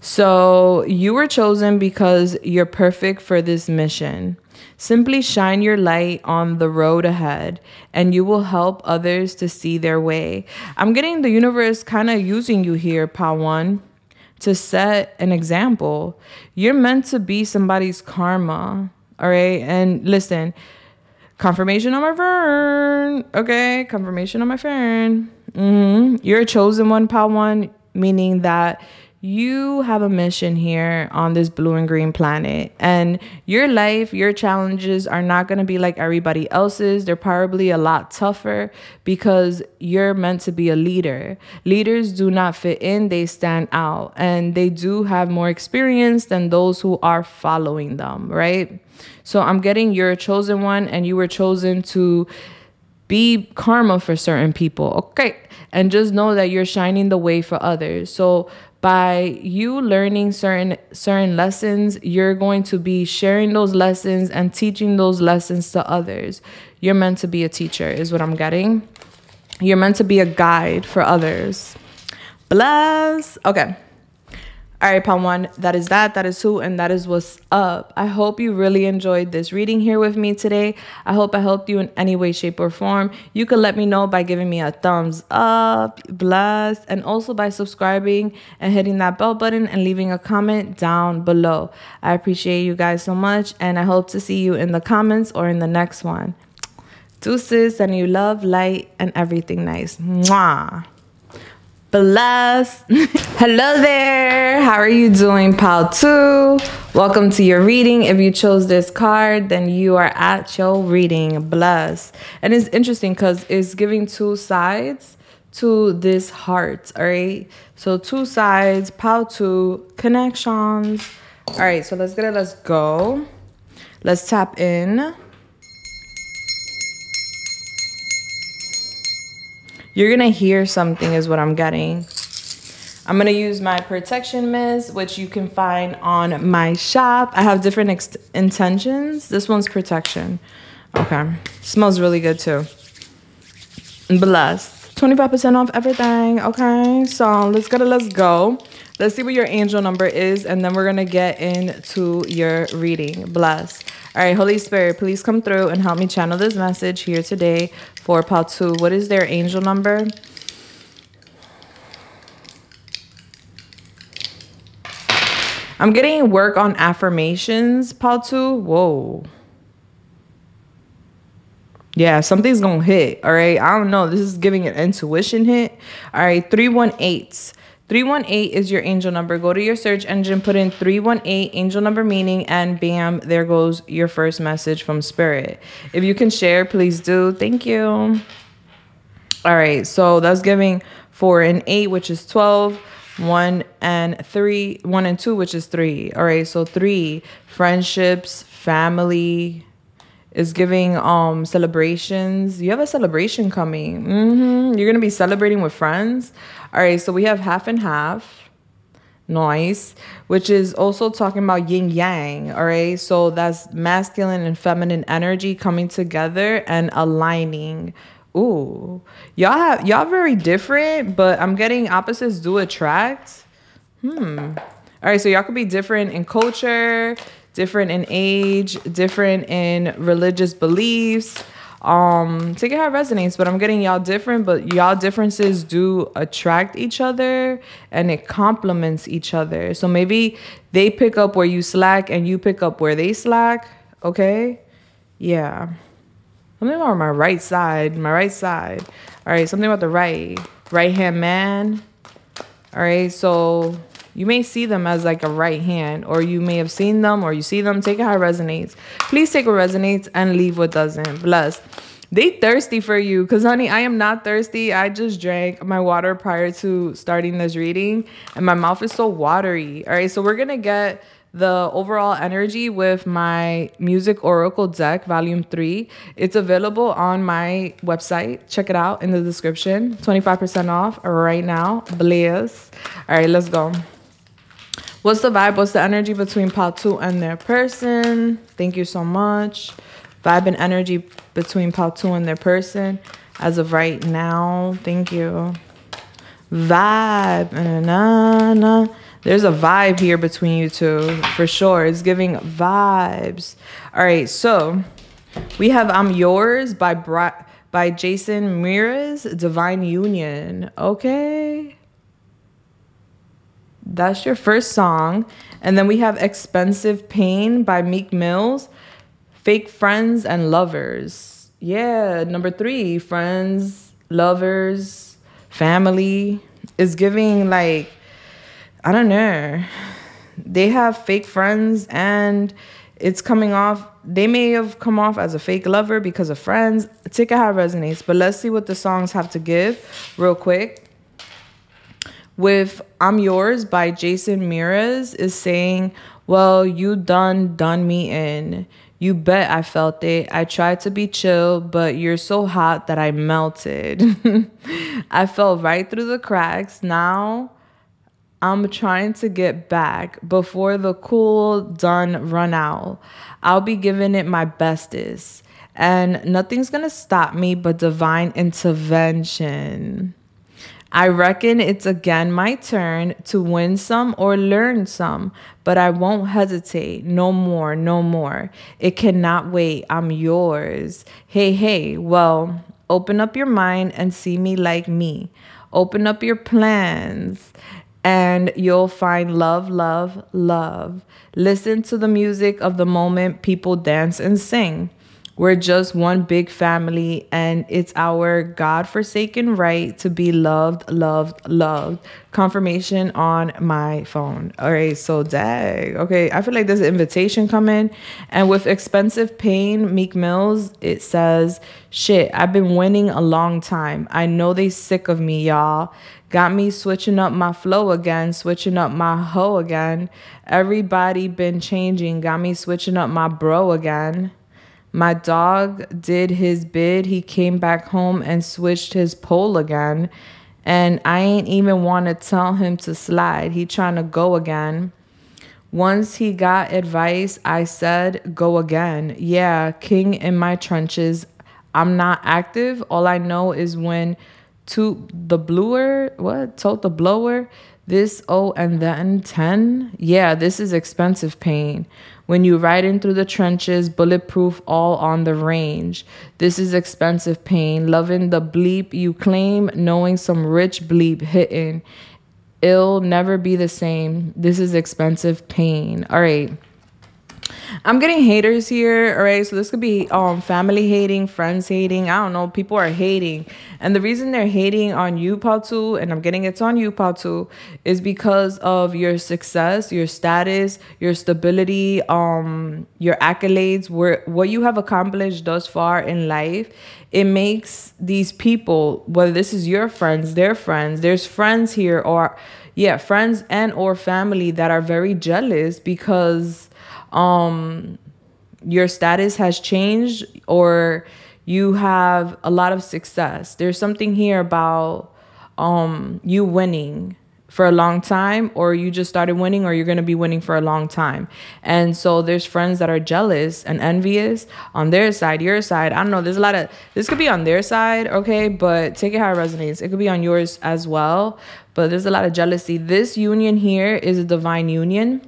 So you were chosen because you're perfect for this mission. Simply shine your light on the road ahead, and you will help others to see their way. I'm getting the universe kind of using you here, Pawan, to set an example. You're meant to be somebody's karma, all right? And listen, confirmation on my fern, okay? Confirmation on my fern. Mm-hmm. You're a chosen one, Pawan, meaning that you have a mission here on this blue and green planet, and your life, your challenges are not going to be like everybody else's. They're probably a lot tougher because you're meant to be a leader. Leaders do not fit in. They stand out, and they do have more experience than those who are following them, right? So I'm getting you're a chosen one, and you were chosen to be karma for certain people, okay? And just know that you're shining the way for others. So by you learning certain certain lessons, you're going to be sharing those lessons and teaching those lessons to others. You're meant to be a teacher, is what I'm getting. You're meant to be a guide for others. Bless. Okay. All right, Pawan, that is that, that is who, and that is what's up. I hope you really enjoyed this reading here with me today. I hope I helped you in any way, shape, or form. You can let me know by giving me a thumbs up, blessed, and also by subscribing and hitting that bell button and leaving a comment down below. I appreciate you guys so much, and I hope to see you in the comments or in the next one. Deuces, and you love, light, and everything nice. Mwah. Bless. Hello there. How are you doing, pal two? Welcome to your reading. If you chose this card, then you are at your reading. Bless. And it's interesting because it's giving two sides to this heart. All right. So two sides, pal two, connections. All right. So let's get it. Let's go. Let's tap in. You're gonna hear something is what I'm getting. I'm gonna use my protection mist, which you can find on my shop. I have different ex intentions. This one's protection. Okay, smells really good too. Blessed. twenty-five percent off everything, okay? So let's get it, let's go. Let's see what your angel number is, and then we're gonna get into your reading. Blessed. All right, Holy Spirit, please come through and help me channel this message here today for Pal two. What is their angel number? I'm getting work on affirmations, Pal two. Whoa. Yeah, something's going to hit, all right? I don't know. This is giving an intuition hit. All right, three one eight. three one eight is your angel number. Go to your search engine, put in three one eight angel number meaning, and bam, there goes your first message from Spirit. If you can share, please do. Thank you. All right, so that's giving four and eight, which is twelve. one and three, one and two, which is three. All right, so three, friendships, family, is giving um celebrations. You have a celebration coming. Mm-hmm. You're gonna be celebrating with friends. All right, so we have half and half, nice, which is also talking about yin yang. All right, so that's masculine and feminine energy coming together and aligning. Ooh, y'all have y'all very different, but I'm getting opposites do attract. Hmm. All right, so y'all could be different in culture, different in age, different in religious beliefs. Um, take it how it resonates, but I'm getting y'all different, but y'all differences do attract each other and it complements each other. So maybe they pick up where you slack and you pick up where they slack. Okay, yeah. Something about my right side, my right side. All right, something about the right, right-hand man. All right, so you may see them as like a right hand, or you may have seen them, or you see them. Take it how it resonates. Please take what resonates and leave what doesn't. Bless. They thirsty for you, because, honey, I am not thirsty. I just drank my water prior to starting this reading, and my mouth is so watery. All right, so we're going to get the overall energy with my Music Oracle deck, volume three. It's available on my website. Check it out in the description. twenty-five percent off right now. Bless. All right, let's go. What's the vibe? What's the energy between pile two and their person? Thank you so much. Vibe and energy between pile two and their person as of right now. Thank you. Vibe. Na, na, na. There's a vibe here between you two, for sure. It's giving vibes. All right, so we have I'm Yours by Bri by Jason Mraz, Divine Union. Okay. That's your first song. And then we have Expensive Pain by Meek Mills, Fake Friends and Lovers. Yeah, number three, friends, lovers, family. It's giving like, I don't know, they have fake friends and it's coming off, they may have come off as a fake lover because of friends. Take it how it resonates, but let's see what the songs have to give real quick. With I'm Yours by Jason Mraz is saying, well, you done done me in. You bet I felt it. I tried to be chill, but you're so hot that I melted. I fell right through the cracks. Now I'm trying to get back before the cool done run out. I'll be giving it my bestest. And nothing's going to stop me but divine intervention. I reckon it's again my turn to win some or learn some, but I won't hesitate. No more, no more. It cannot wait. I'm yours. Hey, hey, well, open up your mind and see me like me. Open up your plans. And you'll find love, love, love. Listen to the music of the moment. People dance and sing. We're just one big family, and it's our godforsaken right to be loved, loved, loved. Confirmation on my phone. All right, so dang. Okay, I feel like there's an invitation coming. And with Expensive Pain, Meek Mills, it says, shit, I've been winning a long time. I know they sick of me, y'all. Got me switching up my flow again, switching up my hoe again. Everybody been changing. Got me switching up my bro again. My dog did his bid. He came back home and switched his pole again. And I ain't even want to tell him to slide. He trying to go again. Once he got advice, I said, go again. Yeah, king in my trenches. I'm not active. All I know is when to the bluer, what? Told the blower. This, oh, and then ten. Yeah, this is Expensive Pain. When you ride in through the trenches, bulletproof all on the range. This is Expensive Pain. Loving the bleep you claim, knowing some rich bleep hitting. It'll never be the same. This is Expensive Pain. All right. I'm getting haters here, all right? So this could be um, family hating, friends hating. I don't know. People are hating. And the reason they're hating on you, Patu, and I'm getting it's on you, Patu, is because of your success, your status, your stability, um, your accolades, where, what you have accomplished thus far in life. It makes these people, whether this is your friends, their friends, there's friends here or, yeah, friends and or family that are very jealous because um your status has changed or you have a lot of success. There's something here about um you winning for a long time, or you just started winning, or you're going to be winning for a long time. And so there's friends that are jealous and envious on their side, your side. I don't know. There's a lot of, this could be on their side, okay? But take it how it resonates. It could be on yours as well, but there's a lot of jealousy. This union here is a divine union.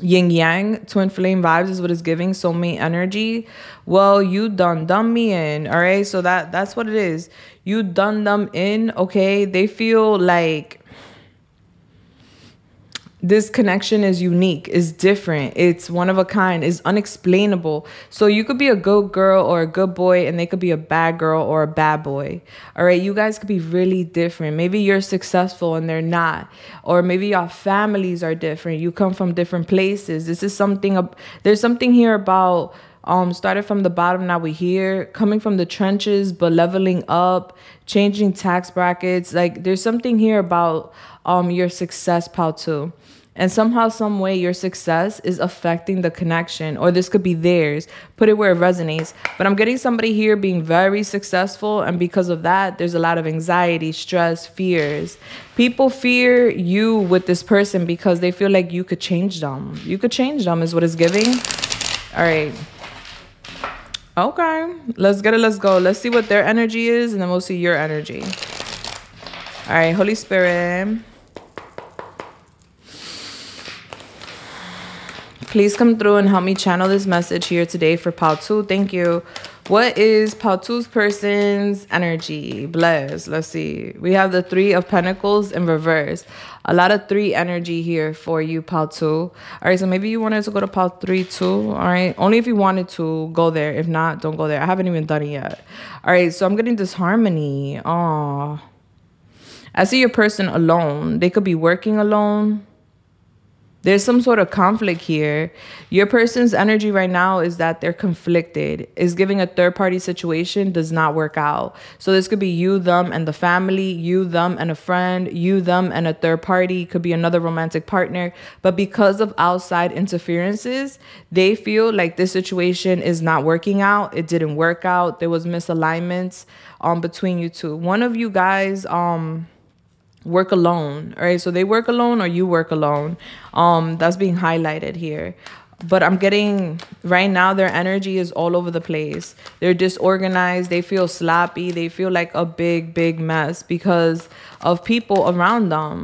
Yin yang, twin flame vibes is what it's giving. So many energy. Well, you done dumb me in, all right? So that that's what it is. You done them in, okay? They feel like this connection is unique, is different, it's one of a kind, is unexplainable. So you could be a good girl or a good boy, and they could be a bad girl or a bad boy. All right, you guys could be really different. Maybe you're successful and they're not, or maybe your families are different. You come from different places. This is something. There's something here about um started from the bottom, now we're here, coming from the trenches but leveling up, changing tax brackets. Like there's something here about um your success, Patu. And somehow, some way, your success is affecting the connection, or this could be theirs. Put it where it resonates. But I'm getting somebody here being very successful, and because of that, there's a lot of anxiety, stress, fears. People fear you with this person because they feel like you could change them. You could change them is what it's giving. All right. Okay. Let's get it. Let's go. Let's see what their energy is, and then we'll see your energy. All right. Holy Spirit. Please come through and help me channel this message here today for Patu. Thank you. What is Patu's person's energy? Bless. Let's see. We have the Three of Pentacles in reverse. A lot of three energy here for you, Patu. All right, so maybe you wanted to go to pile three too. All right, only if you wanted to go there. If not, don't go there. I haven't even done it yet. All right, so I'm getting disharmony. Oh, I see your person alone. They could be working alone. There's some sort of conflict here. Your person's energy right now is that they're conflicted. Is giving a third-party situation does not work out. So this could be you, them, and the family. You, them, and a friend. You, them, and a third party. Could be another romantic partner. But because of outside interferences, they feel like this situation is not working out. It didn't work out. There was misalignments um, between you two. One of you guys... um. work alone, all right? So they work alone or you work alone. Um, that's being highlighted here. But I'm getting, right now, their energy is all over the place. They're disorganized. They feel sloppy. They feel like a big, big mess because of people around them.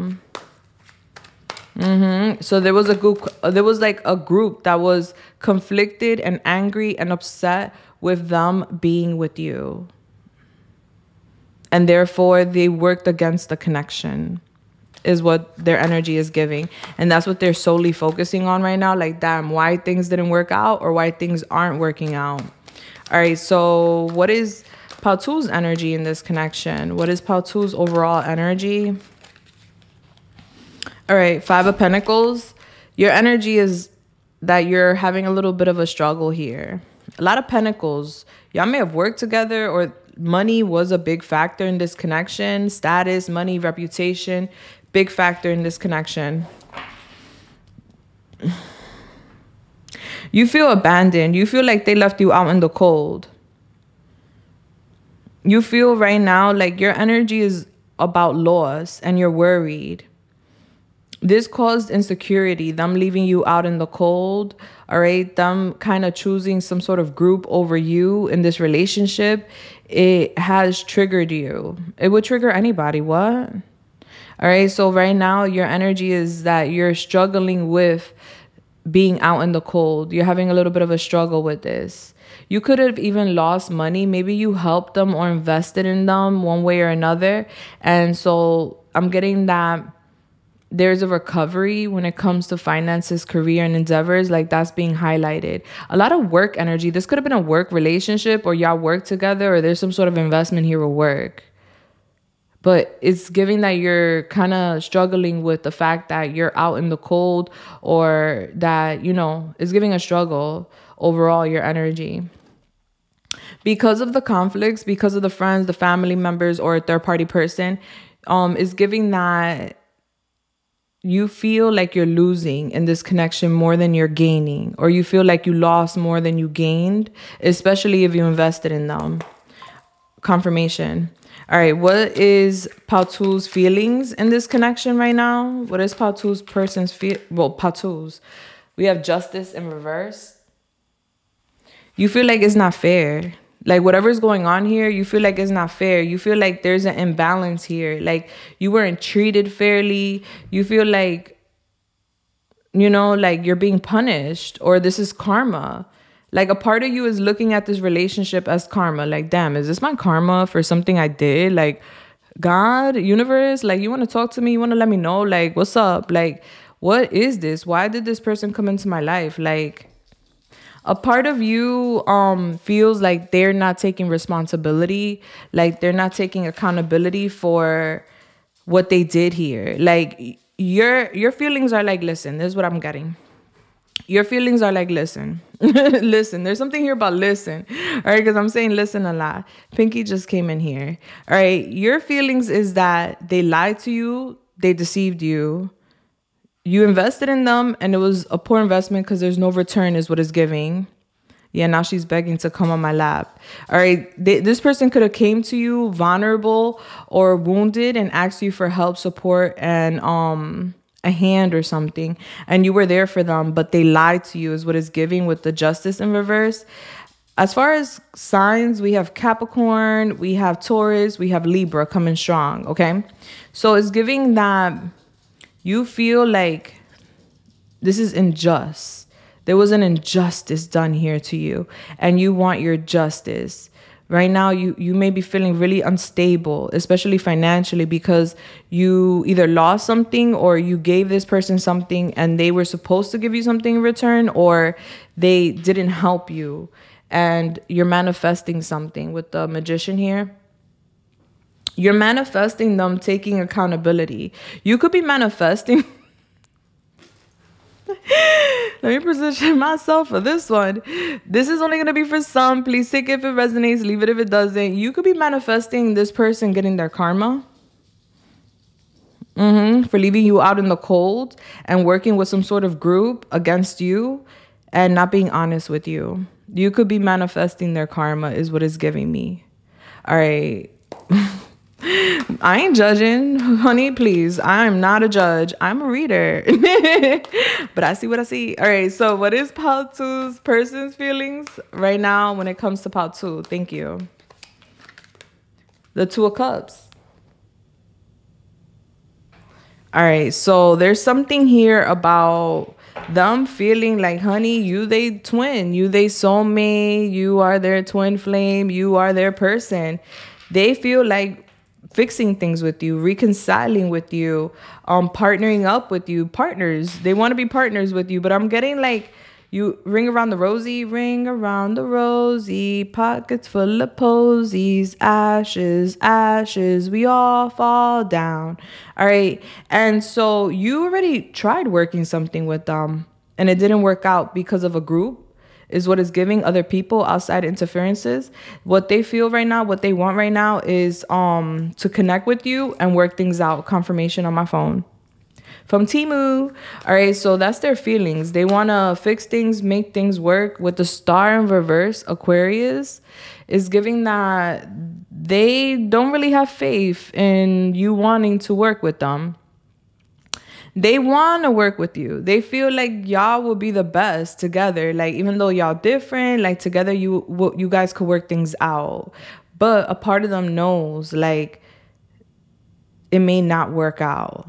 Mm-hmm. So there was a group, there was like a group that was conflicted and angry and upset with them being with you. And therefore, they worked against the connection is what their energy is giving. And that's what they're solely focusing on right now. Like, damn, why things didn't work out or why things aren't working out. All right, so what is Patu's energy in this connection? What is Patu's overall energy? All right, Five of Pentacles. Your energy is that you're having a little bit of a struggle here. A lot of pentacles. Y'all may have worked together, or money was a big factor in this connection. Status, money, reputation, big factor in this connection. You feel abandoned. You feel like they left you out in the cold. You feel right now like your energy is about loss and you're worried. This caused insecurity, them leaving you out in the cold, all right? Them kind of choosing some sort of group over you in this relationship. It has triggered you. It would trigger anybody, what? All right, so right now your energy is that you're struggling with being out in the cold. You're having a little bit of a struggle with this. You could have even lost money. Maybe you helped them or invested in them one way or another. And so I'm getting that there's a recovery when it comes to finances, career, and endeavors. Like, that's being highlighted. A lot of work energy. This could have been a work relationship, or y'all work together, or there's some sort of investment here with work. But it's giving that you're kind of struggling with the fact that you're out in the cold, or that, you know, it's giving a struggle overall, your energy. Because of the conflicts, because of the friends, the family members, or a third party person, um, it's giving that you feel like you're losing in this connection more than you're gaining, or you feel like you lost more than you gained, especially if you invested in them. Confirmation. All right, what is Patu's feelings in this connection right now? What is Patu's person's feel? Well, Patu's. We have justice in reverse. You feel like it's not fair. Like, whatever's going on here, you feel like it's not fair. You feel like there's an imbalance here. Like, you weren't treated fairly. You feel like, you know, like you're being punished, or this is karma. Like, a part of you is looking at this relationship as karma. Like, damn, is this my karma for something I did? Like, God, universe, like, you want to talk to me? You want to let me know? Like, what's up? Like, what is this? Why did this person come into my life? Like, a part of you um, feels like they're not taking responsibility. Like, they're not taking accountability for what they did here. Like, your, your feelings are like, listen, this is what I'm getting. Your feelings are like, listen, listen, there's something here about listen, all right? Because I'm saying listen a lot. Pinky just came in here, all right? Your feelings is that they lied to you, they deceived you, you invested in them, and it was a poor investment because there's no return is what it's giving. Yeah, now she's begging to come on my lap. All right, they, this person could have came to you vulnerable or wounded and asked you for help, support, and um... a hand or something, and you were there for them, but they lied to you is what is giving with the justice in reverse. As far as signs, we have Capricorn, we have Taurus, we have Libra coming strong, okay? So it's giving that you feel like this is unjust. There was an injustice done here to you, and you want your justice. Right now, you, you may be feeling really unstable, especially financially, because you either lost something, or you gave this person something and they were supposed to give you something in return, or they didn't help you, and you're manifesting something with the magician here. You're manifesting them taking accountability. You could be manifesting... Let me position myself for this one. This is only going to be for some. Please take it if it resonates. Leave it if it doesn't. You could be manifesting this person getting their karma. Mm-hmm. For leaving you out in the cold and working with some sort of group against you and not being honest with you. You could be manifesting their karma is what it's giving me. All right. I ain't judging, honey, please. I'm not a judge. I'm a reader. But I see what I see. All right, so what is Patu's person's feelings right now when it comes to Patu? Thank you. The Two of Cups. All right, so there's something here about them feeling like, honey, you they twin. You they soulmate. You are their twin flame. You are their person. They feel like fixing things with you, reconciling with you, um, partnering up with you, partners. They want to be partners with you, but I'm getting like you ring around the rosy, ring around the rosy, pockets full of posies, ashes, ashes, we all fall down. All right. And so you already tried working something with them and it didn't work out because of a group. Is what is giving other people outside interferences. What they feel right now, what they want right now is um to connect with you and work things out. Confirmation on my phone. From Timu. All right, so that's their feelings. They want to fix things, make things work. With the star in reverse, Aquarius, is giving that they don't really have faith in you wanting to work with them. They want to work with you. They feel like y'all will be the best together. Like, even though y'all different, like together you you guys could work things out. But a part of them knows like it may not work out.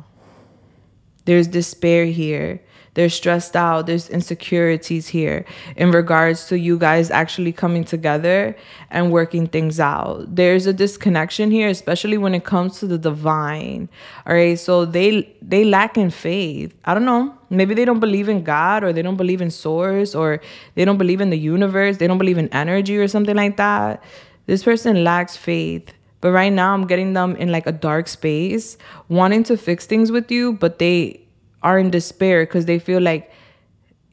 There's despair here. There's stressed out. There's insecurities here in regards to you guys actually coming together and working things out. There's a disconnection here, especially when it comes to the divine. All right. So they they lack in faith. I don't know. Maybe they don't believe in God, or they don't believe in source, or they don't believe in the universe. They don't believe in energy or something like that. This person lacks faith. But right now I'm getting them in like a dark space, wanting to fix things with you, but they are in despair because they feel like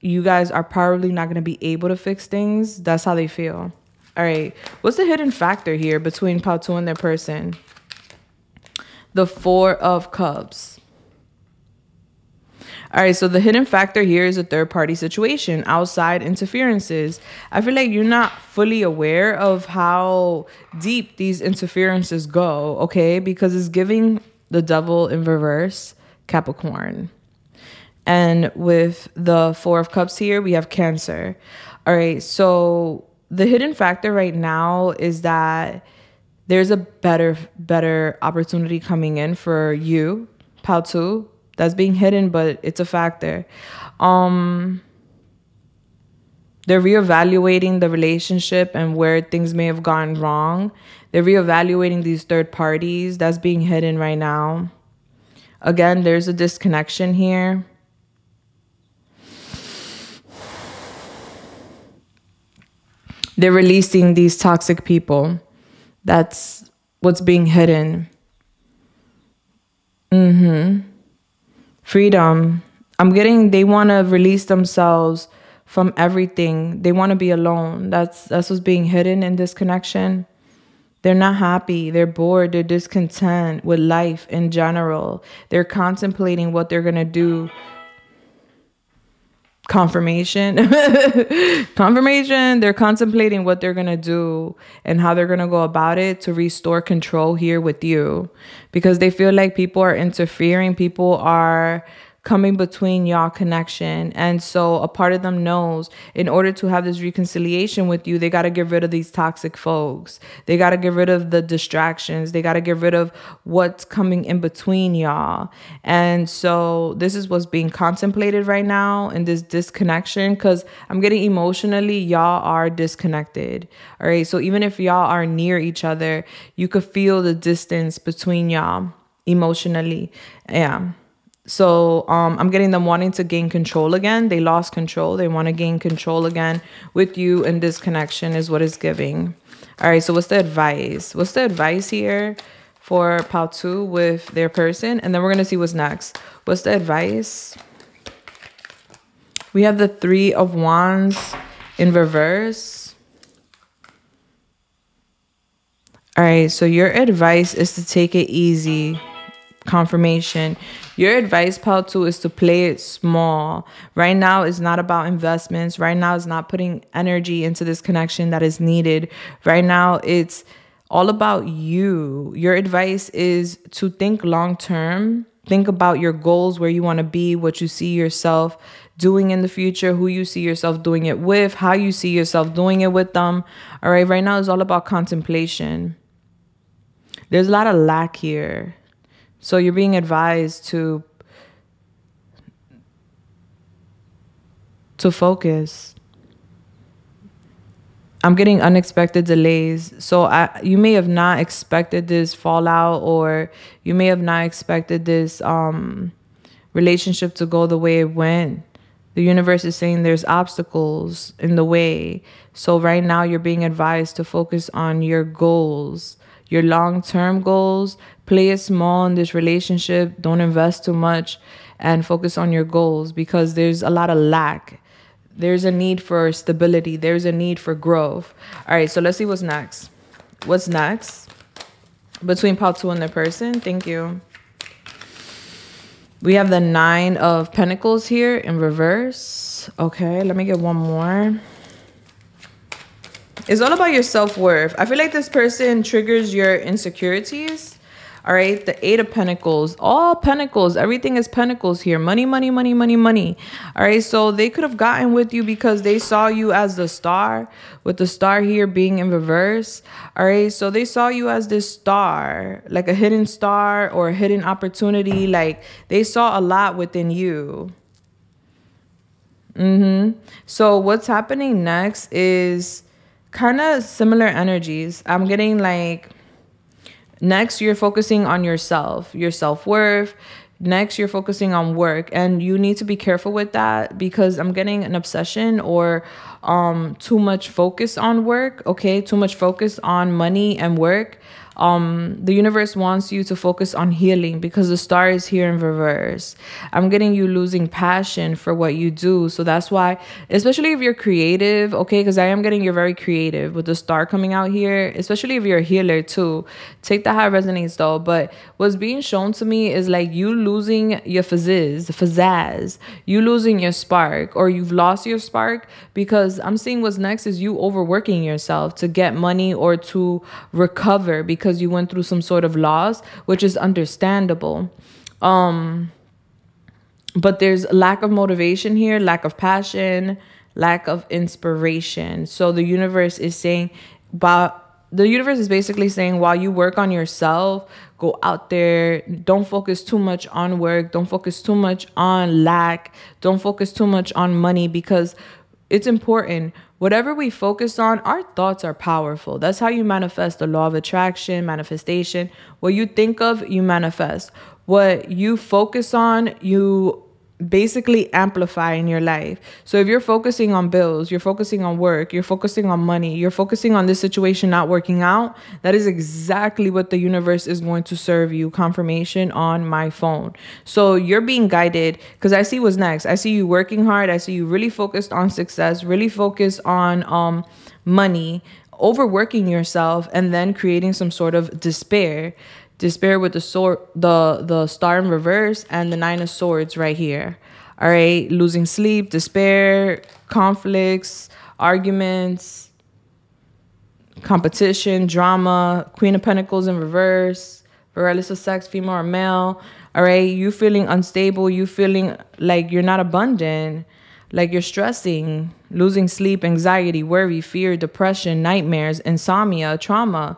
you guys are probably not going to be able to fix things. That's how they feel. All right. What's the hidden factor here between Pile two and their person? The Four of Cups. All right, so the hidden factor here is a third-party situation, outside interferences. I feel like you're not fully aware of how deep these interferences go, okay? Because it's giving the devil in reverse, Capricorn. And with the Four of Cups here, we have Cancer. All right, so the hidden factor right now is that there's a better, better opportunity coming in for you, Pile two. That's being hidden, but it's a factor. Um, they're reevaluating the relationship and where things may have gone wrong. They're reevaluating these third parties. That's being hidden right now. Again, there's a disconnection here. They're releasing these toxic people. That's what's being hidden. Mm-hmm. Freedom. I'm getting they want to release themselves from everything. They want to be alone. That's that's what's being hidden in this connection. They're not happy. They're bored. They're discontent with life in general. They're contemplating what they're going to do. Confirmation. Confirmation. They're contemplating what they're going to do and how they're going to go about it to restore control here with you, because they feel like people are interfering. People are coming between y'all connection. And so a part of them knows in order to have this reconciliation with you, they got to get rid of these toxic folks. They got to get rid of the distractions. They got to get rid of what's coming in between y'all. And so this is what's being contemplated right now in this disconnection, because I'm getting emotionally y'all are disconnected. All right. So even if y'all are near each other, you could feel the distance between y'all emotionally. Yeah. So um, I'm getting them wanting to gain control again. They lost control. They want to gain control again with you, and this connection is what it's giving. All right, so what's the advice? What's the advice here for Pile two with their person? And then we're going to see what's next. What's the advice? We have the Three of Wands in reverse. All right, so your advice is to take it easy. Confirmation. Your advice, Pile two, is to play it small. Right now, it's not about investments. Right now, it's not putting energy into this connection that is needed. Right now, it's all about you. Your advice is to think long term. Think about your goals, where you want to be, what you see yourself doing in the future, who you see yourself doing it with, how you see yourself doing it with them. All right, right now, it's all about contemplation. There's a lot of lack here. So you're being advised to, to focus. I'm getting unexpected delays. So I, you may have not expected this fallout, or you may have not expected this um, relationship to go the way it went. The universe is saying there's obstacles in the way. So right now you're being advised to focus on your goals, your long-term goals. Play it small in this relationship. Don't invest too much and focus on your goals, because there's a lot of lack. There's a need for stability. There's a need for growth. All right, so let's see what's next. What's next between Pile two and their person? Thank you. We have the Nine of Pentacles here in reverse. Okay, let me get one more. It's all about your self-worth. I feel like this person triggers your insecurities. All right, the Eight of Pentacles. All pentacles. Everything is pentacles here. Money, money, money, money, money. All right, so they could have gotten with you because they saw you as the star, with the star here being in reverse. All right, so they saw you as this star, like a hidden star or a hidden opportunity. Like, they saw a lot within you. Mm-hmm. So what's happening next is kind of similar energies. I'm getting like, next you're focusing on yourself, your self-worth. Next you're focusing on work, and you need to be careful with that because I'm getting an obsession or um too much focus on work, okay? Too much focus on money and work. Um, the universe wants you to focus on healing because the star is here in reverse. I'm getting you losing passion for what you do. So that's why, especially if you're creative, okay, because I am getting you're very creative with the star coming out here, especially if you're a healer too. Take that how it resonates though. But what's being shown to me is like you losing your fizzazz, fizzazz, you losing your spark, or you've lost your spark, because I'm seeing what's next is you overworking yourself to get money or to recover because because you went through some sort of loss, which is understandable. Um, but there's lack of motivation here, lack of passion, lack of inspiration. So the universe is saying, but the universe is basically saying, while you work on yourself, go out there, don't focus too much on work, don't focus too much on lack, don't focus too much on money, because it's important. Whatever we focus on, our thoughts are powerful. That's how you manifest. The law of attraction, manifestation. What you think of, you manifest. What you focus on, you basically amplify in your life. So if you're focusing on bills, you're focusing on work, you're focusing on money, you're focusing on this situation not working out, that is exactly what the universe is going to serve you. Confirmation on my phone. So you're being guided, because I see what's next. I see you working hard. I see you really focused on success, really focused on um money, overworking yourself, and then creating some sort of despair. Despair with the sword, the, the star in reverse and the nine of swords right here. All right. Losing sleep, despair, conflicts, arguments, competition, drama, Queen of Pentacles in reverse, regardless of sex, female or male. All right. You feeling unstable. You feeling like you're not abundant, like you're stressing, losing sleep, anxiety, worry, fear, depression, nightmares, insomnia, trauma.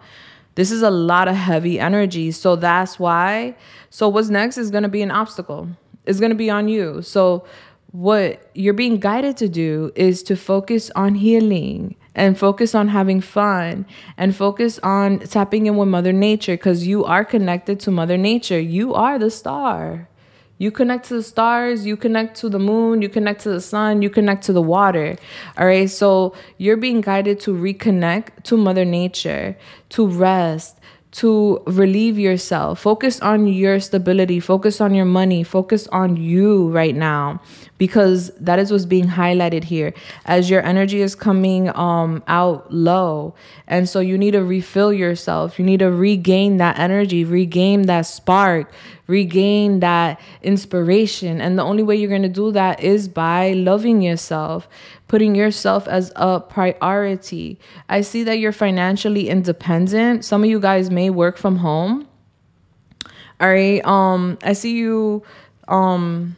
This is a lot of heavy energy. So that's why. So what's next is going to be an obstacle. It's going to be on you. So what you're being guided to do is to focus on healing and focus on having fun and focus on tapping in with Mother Nature, because you are connected to Mother Nature. You are the star. You connect to the stars, you connect to the moon, you connect to the sun, you connect to the water. All right. So you're being guided to reconnect to Mother Nature, to rest, to relieve yourself. Focus on your stability. Focus on your money. Focus on you right now, because that is what's being highlighted here as your energy is coming um, out low. And so you need to refill yourself. You need to regain that energy, regain that spark, regain that inspiration. And the only way you're going to do that is by loving yourself, putting yourself as a priority. I see that you're financially independent. Some of you guys may work from home. All right. Um, I see you um,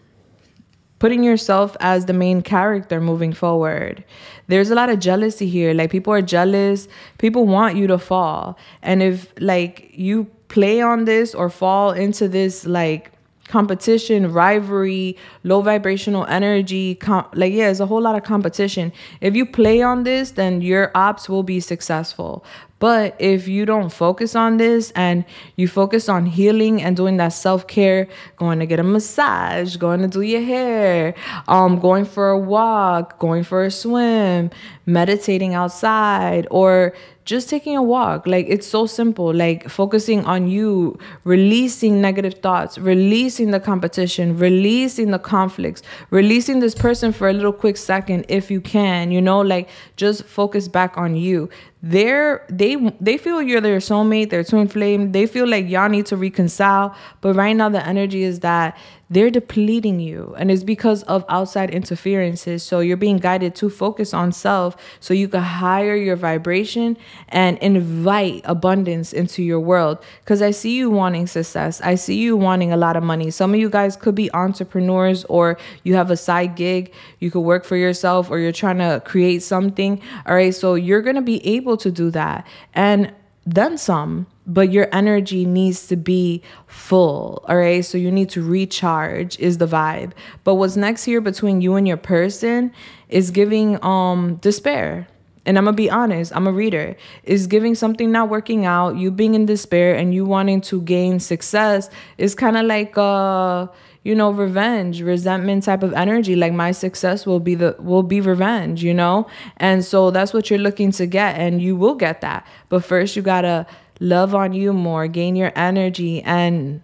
putting yourself as the main character moving forward. There's a lot of jealousy here. Like, people are jealous. People want you to fall. And if like you play on this or fall into this like competition, rivalry, low vibrational energy, com like yeah, it's a whole lot of competition. If you play on this, then your ops will be successful. But if you don't focus on this and you focus on healing and doing that self-care, going to get a massage, going to do your hair, um, going for a walk, going for a swim, meditating outside, or just taking a walk. Like, it's so simple. Like, focusing on you, releasing negative thoughts, releasing the competition, releasing the conflicts, releasing this person for a little quick second if you can, you know, like, just focus back on you. They're, they they feel you're their soulmate, their twin flame. They feel like y'all need to reconcile. But right now the energy is that they're depleting you, and it's because of outside interferences. So you're being guided to focus on self so you can higher your vibration and invite abundance into your world. Because I see you wanting success. I see you wanting a lot of money. Some of you guys could be entrepreneurs, or you have a side gig. You could work for yourself, or you're trying to create something. All right. So you're going to be able to do that and then some. but your energy needs to be full, all right? So you need to recharge is the vibe. But what's next here between you and your person is giving um, despair. And I'm going to be honest, I'm a reader. Is giving something not working out, you being in despair and you wanting to gain success is kind of like, uh, you know, revenge, resentment type of energy. Like my success will be the will be revenge, you know? And so that's what you're looking to get, and you will get that. But first, you got to love on you more, gain your energy, and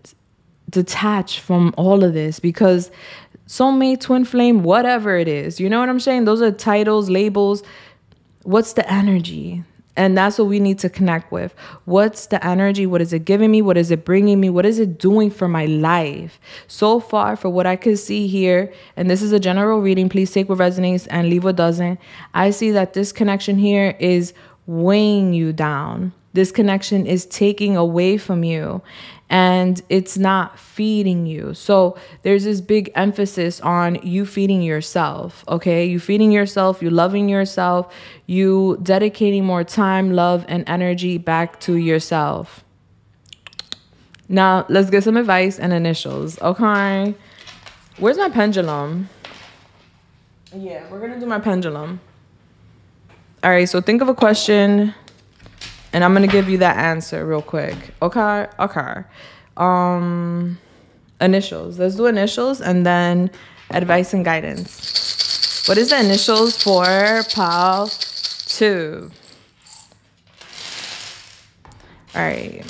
detach from all of this, because soulmate, twin flame, whatever it is, you know what I'm saying? Those are titles, labels. What's the energy? And that's what we need to connect with. What's the energy? What is it giving me? What is it bringing me? What is it doing for my life? So far, for what I could see here, and this is a general reading, please take what resonates and leave what doesn't. I see that this connection here is weighing you down. This connection is taking away from you, and it's not feeding you. So there's this big emphasis on you feeding yourself, okay? You feeding yourself, you loving yourself, you dedicating more time, love, and energy back to yourself. Now, let's get some advice and initials, okay? Where's my pendulum? Yeah, we're going to do my pendulum. All right, so think of a question, and I'm going to give you that answer real quick. Okay, okay. Um, initials. Let's do initials and then advice and guidance. What is the initials for pile two? All right.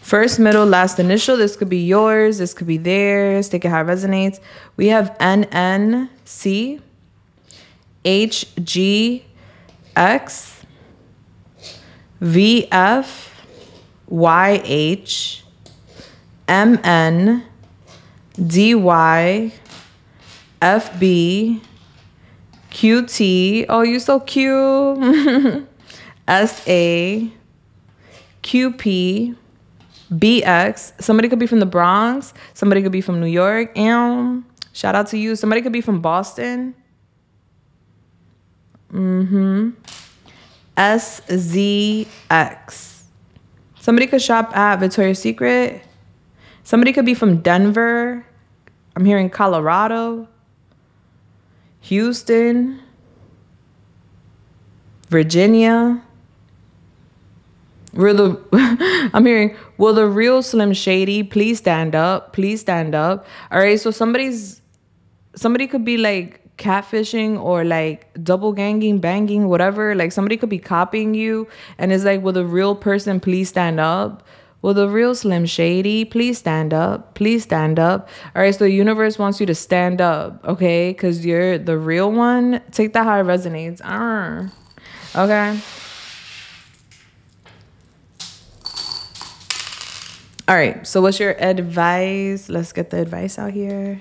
First, middle, last initial. This could be yours. This could be theirs. Take it how it resonates. We have N N C, H G, X, V, F, Y, H, M, N, D, Y, F, B, Q, T. Oh, you so cute. S, A, Q, P, B, X. Somebody could be from the Bronx. Somebody could be from New York. Um, shout out to you. Somebody could be from Boston. Mm-hmm. S Z X. Somebody could shop at Victoria's Secret. Somebody could be from Denver. I'm here in Colorado. Houston. Virginia. Real, the, I'm hearing, will the real Slim Shady please stand up? Please stand up. All right, so somebody's, somebody could be like catfishing or like double ganging, banging, whatever. Like somebody could be copying you, and it's like, will the real person please stand up? Will the real Slim Shady please stand up? Please stand up. All right, so the universe wants you to stand up, okay? Because you're the real one. Take that how it resonates. Arr. Okay. All right, so what's your advice? Let's get the advice out here.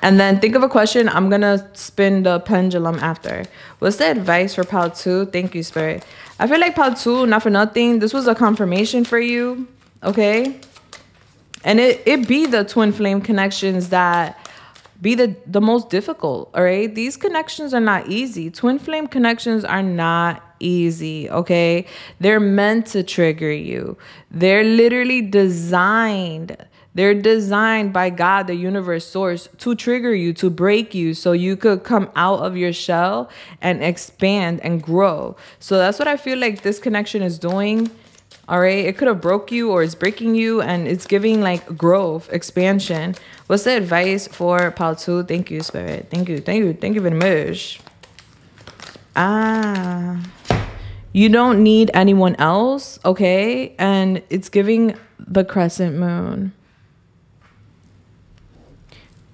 And then think of a question. I'm going to spin the pendulum after. What's the advice for pile two? Thank you, Spirit. I feel like pile two, not for nothing, this was a confirmation for you, okay? And it, it be the twin flame connections that be the, the most difficult, all right? These connections are not easy. Twin flame connections are not easy, okay? They're meant to trigger you. They're literally designed. They're designed by God, the universe, source, to trigger you, to break you, so you could come out of your shell and expand and grow. So that's what I feel like this connection is doing. All right. It could have broke you, or it's breaking you, and it's giving like growth, expansion. What's the advice for pile two? Thank you, Spirit. Thank you. Thank you. Thank you very much. Ah, you don't need anyone else. Okay. And it's giving the crescent moon.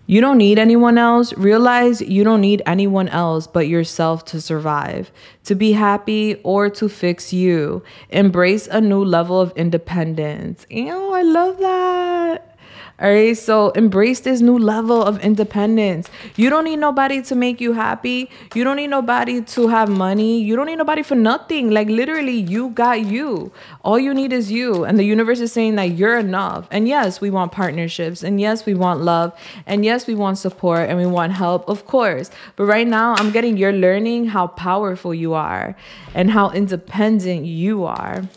You don't need anyone else. Realize you don't need anyone else but yourself to survive, to be happy, or to fix you. Embrace a new level of independence. Ew, I love that. All right, so embrace this new level of independence. You don't need nobody to make you happy. You don't need nobody to have money. You don't need nobody for nothing. Like, literally, you got you. All you need is you. And the universe is saying that you're enough. And yes, we want partnerships. And yes, we want love. And yes, we want support. And we want help, of course. But right now, I'm getting you're learning how powerful you are and how independent you are.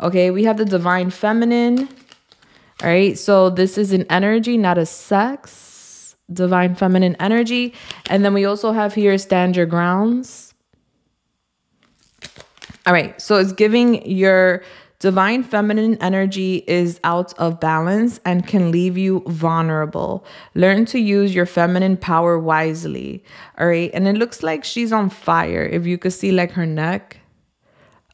Okay, we have the divine feminine. All right, so this is an energy, not a sex, divine feminine energy. And then we also have here, stand your grounds. All right, so it's giving your divine feminine energy is out of balance and can leave you vulnerable. Learn to use your feminine power wisely. All right, and it looks like she's on fire. If you could see like her neck.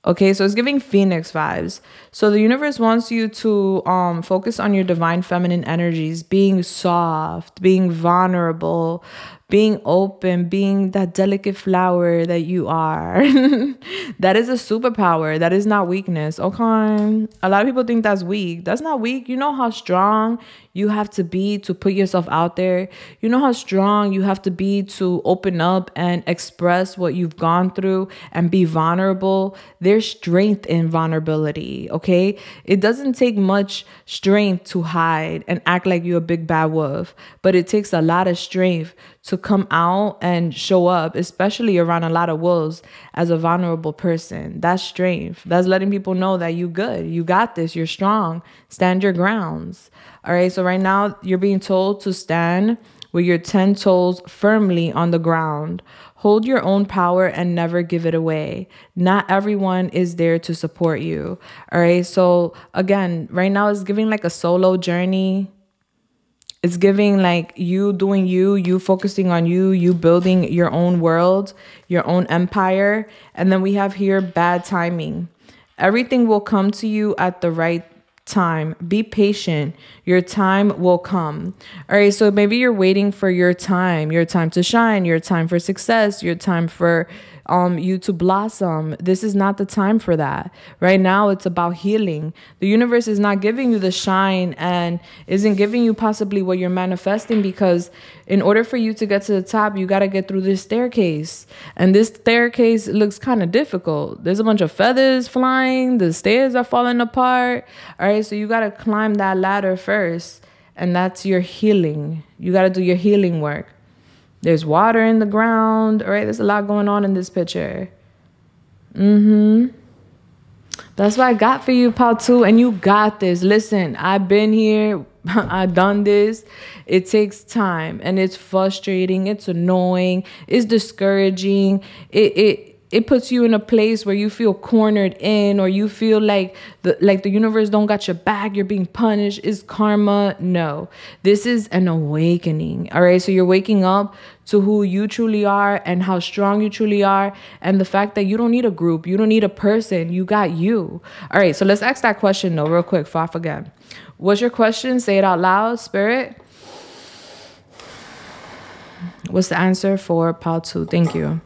Okay, so it's giving Phoenix vibes. So the universe wants you to um, focus on your divine feminine energies, being soft, being vulnerable, being open, being that delicate flower that you are. That is a superpower. That is not weakness, okay? A lot of people think that's weak. That's not weak. You know how strong you have to be to put yourself out there. You know how strong you have to be to open up and express what you've gone through and be vulnerable. There's strength in vulnerability, okay? It doesn't take much strength to hide and act like you're a big bad wolf, but it takes a lot of strength to come out and show up, especially around a lot of wolves, as a vulnerable person. That's strength. That's letting people know that you good. You got this. You're strong. Stand your grounds. All right. So right now you're being told to stand with your ten toes firmly on the ground. Hold your own power and never give it away. Not everyone is there to support you. All right. So again, right now it's giving like a solo journey. It's giving like you doing you, you focusing on you, you building your own world, your own empire. And then we have here bad timing. Everything will come to you at the right time. Be patient. Your time will come. All right. So maybe you're waiting for your time, your time to shine, your time for success, your time for um, you to blossom. This is not the time for that. Right now, it's about healing. The universe is not giving you the shine and isn't giving you possibly what you're manifesting, because in order for you to get to the top, you got to get through this staircase. And this staircase looks kind of difficult. There's a bunch of feathers flying. The stairs are falling apart. All right. So you got to climb that ladder first, and that's your healing. You got to do your healing work. There's water in the ground. All right. There's a lot going on in this picture. Mm-hmm. That's what I got for you, Pile two. And you got this. Listen, I've been here. I've done this. It takes time, and it's frustrating. It's annoying. It's discouraging. It, it, It puts you in a place where you feel cornered in, or you feel like the like the universe don't got your back. You're being punished. Is karma? No. This is an awakening. All right. So you're waking up to who you truly are and how strong you truly are, and the fact that you don't need a group. You don't need a person. You got you. All right. So let's ask that question though, real quick, before I forget. What's your question? Say it out loud, spirit. What's the answer for Pile two? Thank you.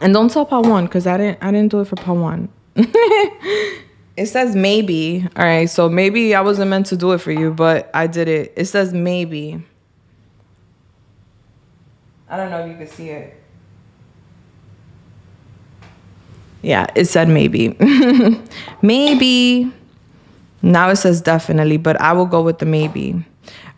And don't tell Pile one, because I didn't I didn't do it for Pile one. It says maybe. All right, so maybe I wasn't meant to do it for you, but I did it. It says maybe. I don't know if you can see it. Yeah, it said maybe. Maybe. Now it says definitely, but I will go with the maybe.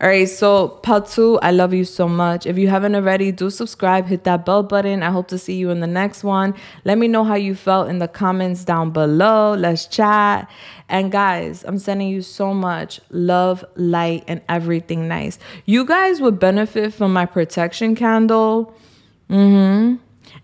All right, so Pile two, I love you so much. If you haven't already, do subscribe, hit that bell button. I hope to see you in the next one. Let me know how you felt in the comments down below. Let's chat. And guys, I'm sending you so much love, light, and everything nice. You guys would benefit from my protection candle. Mm-hmm.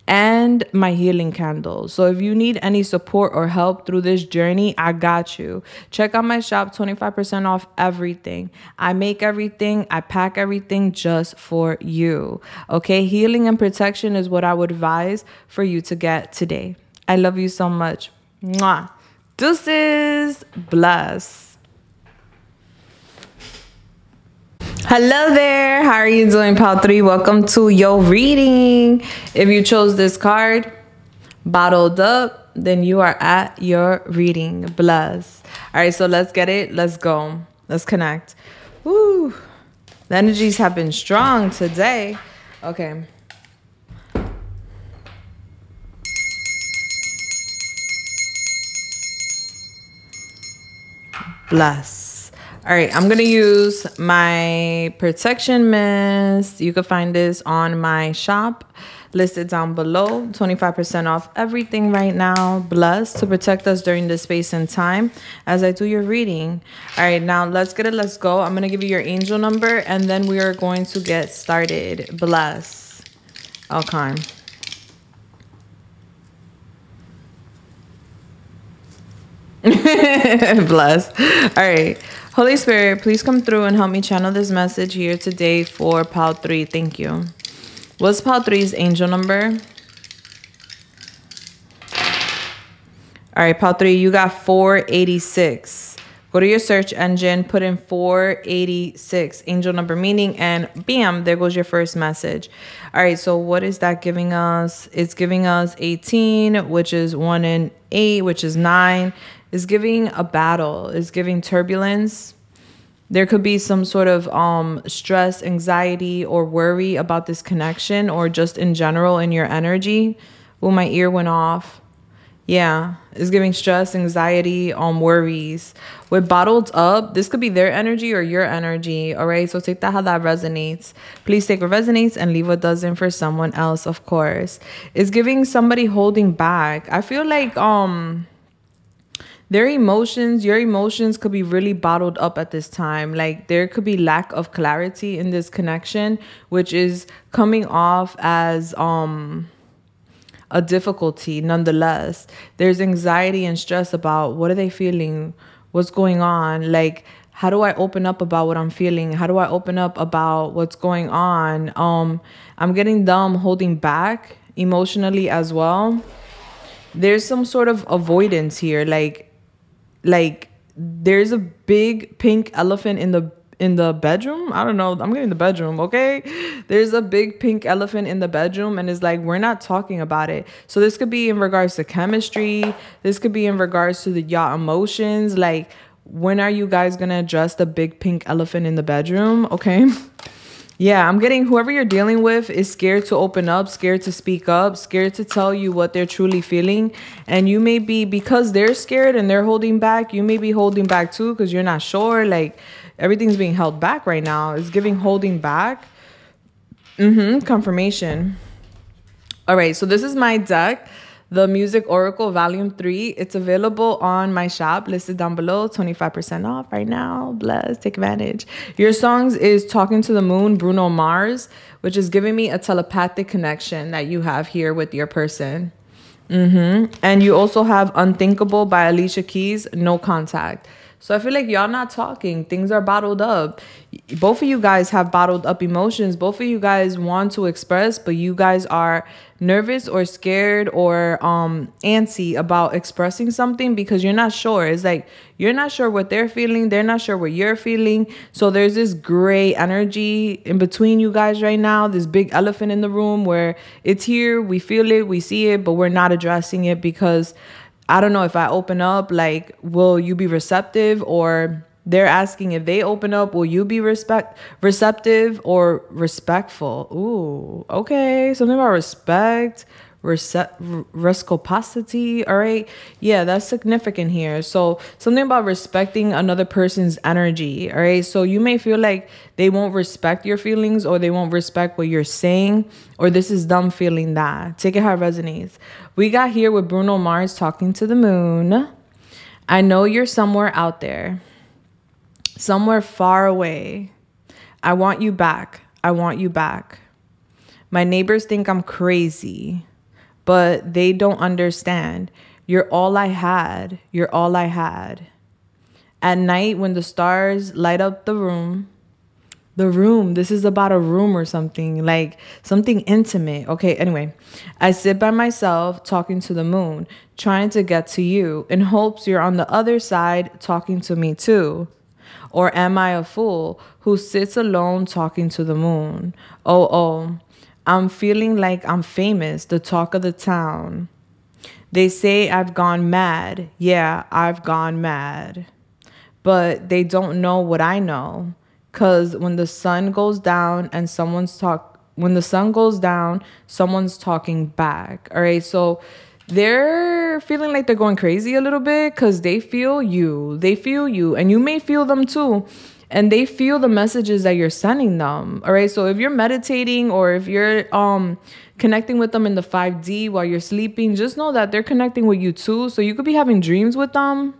And my healing candles. So if you need any support or help through this journey, I got you. Check out my shop, twenty-five percent off everything. I make everything, I pack everything just for you. Okay, healing and protection is what I would advise for you to get today. I love you so much. Mwah. Deuces. Bless. Hello there, how are you doing, Pile three? Welcome to your reading. If you chose this card, bottled up, then you are at your reading. Bless. All right, so let's get it. Let's go. Let's connect. Woo. The energies have been strong today. Okay. Bless. All right, I'm going to use my protection mist. You can find this on my shop listed down below. twenty-five percent off everything right now. Bless to protect us during this space and time as I do your reading. All right, now let's get it. Let's go. I'm going to give you your angel number and then we are going to get started. Bless. Okay. Bless. All right. Holy Spirit, please come through and help me channel this message here today for Pile three. Thank you. What's Pile three's angel number? All right, Pile three, you got four eighty-six. Go to your search engine, put in four eighty-six, angel number meaning, and bam, there goes your first message. All right, so what is that giving us? It's giving us eighteen, which is one and eight, which is nine. It's giving a battle. It's giving turbulence. There could be some sort of um, stress, anxiety, or worry about this connection, or just in general in your energy. Well, my ear went off. Yeah, it's giving stress, anxiety, um, worries. With bottled up, this could be their energy or your energy, all right? So take that how that resonates. Please take what resonates and leave what doesn't for someone else, of course. It's giving somebody holding back. I feel like um, their emotions, your emotions could be really bottled up at this time. Like there could be lack of clarity in this connection, which is coming off as... um. a difficulty nonetheless. There's anxiety and stress about what are they feeling, what's going on, like how do I open up about what I'm feeling, how do I open up about what's going on. um I'm getting dumb, holding back emotionally as well. There's some sort of avoidance here, like like there's a big pink elephant in the in the bedroom. I don't know, I'm getting the bedroom. Okay, there's a big pink elephant in the bedroom and it's like we're not talking about it. So this could be in regards to chemistry, this could be in regards to the y'all emotions, like when are you guys gonna address the big pink elephant in the bedroom? Okay. Yeah, I'm getting whoever you're dealing with is scared to open up, scared to speak up, scared to tell you what they're truly feeling. And you may be, because they're scared and they're holding back, you may be holding back too because you're not sure. Like everything's being held back right now. It's giving holding back. Mm-hmm, confirmation. All right, so this is my deck. The Music Oracle Volume three. It's available on my shop listed down below. twenty-five percent off right now. Bless. Take advantage. Your songs is Talking to the Moon, Bruno Mars, which is giving me a telepathic connection that you have here with your person. Mm-hmm. And you also have Unthinkable by Alicia Keys, No Contact. So I feel like y'all not talking. Things are bottled up. Both of you guys have bottled up emotions. Both of you guys want to express, but you guys are nervous or scared or um, antsy about expressing something because you're not sure. It's like you're not sure what they're feeling. They're not sure what you're feeling. So there's this gray energy in between you guys right now, this big elephant in the room where it's here. We feel it. We see it, but we're not addressing it because... I don't know if I open up, like, will you be receptive? Or they're asking if they open up, will you be respect receptive or respectful? Ooh, okay. Something about respect, reciprocity. All right. Yeah, that's significant here. So something about respecting another person's energy. All right. So you may feel like they won't respect your feelings or they won't respect what you're saying. Or this is dumb feeling that. Take it how it resonates. We got here with Bruno Mars, Talking to the Moon. I know you're somewhere out there. Somewhere far away. I want you back. I want you back. My neighbors think I'm crazy, but they don't understand. You're all I had. You're all I had. At night when the stars light up the room, the room, this is about a room or something, like something intimate. Okay, anyway, I sit by myself talking to the moon, trying to get to you in hopes you're on the other side talking to me too. Or am I a fool who sits alone talking to the moon? Oh, oh, I'm feeling like I'm famous, the talk of the town. They say I've gone mad. Yeah, I've gone mad. But they don't know what I know. because when the sun goes down and someone's talk, when the sun goes down, someone's talking back. All right. So they're feeling like they're going crazy a little bit because they feel you. They feel you. And you may feel them too. And they feel the messages that you're sending them. All right. So if you're meditating or if you're um connecting with them in the five D while you're sleeping, just know that they're connecting with you too. So you could be having dreams with them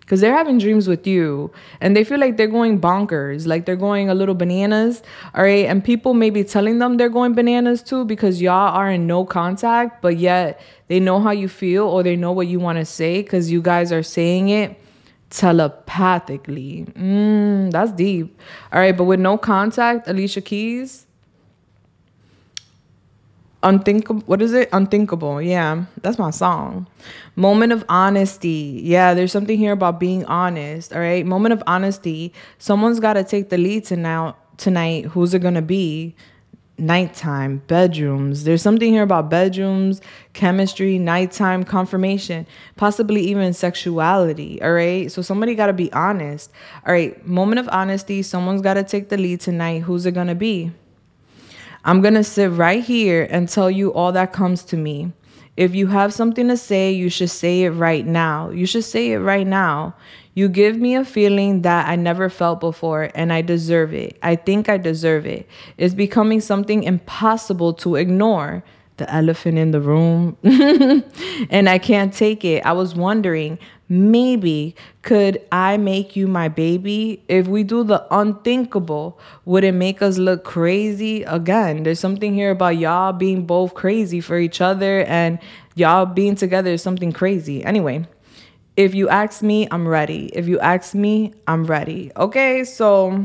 because they're having dreams with you. And they feel like they're going bonkers, like they're going a little bananas. All right. And people may be telling them they're going bananas too because y'all are in no contact, but yet they know how you feel or they know what you want to say because you guys are saying it telepathically. Mm, that's deep. All right, but with no contact, Alicia Keys. Unthinkable. What is it? Unthinkable. Yeah, that's my song. Moment of honesty. Yeah, there's something here about being honest. All right, moment of honesty. Someone's got to take the lead tonight. Tonight, who's it gonna be? Nighttime, bedrooms. There's something here about bedrooms, chemistry, nighttime, confirmation, possibly even sexuality. All right. So somebody got to be honest. All right. Moment of honesty. Someone's got to take the lead tonight. Who's it going to be? I'm going to sit right here and tell you all that comes to me. If you have something to say, you should say it right now. You should say it right now. You give me a feeling that I never felt before, and I deserve it. I think I deserve it. It's becoming something impossible to ignore. The elephant in the room. And I can't take it. I was wondering, maybe could I make you my baby? If we do the unthinkable, would it make us look crazy again? There's something here about y'all being both crazy for each other, and y'all being together is something crazy. Anyway. If you ask me, I'm ready. If you ask me, I'm ready. Okay, so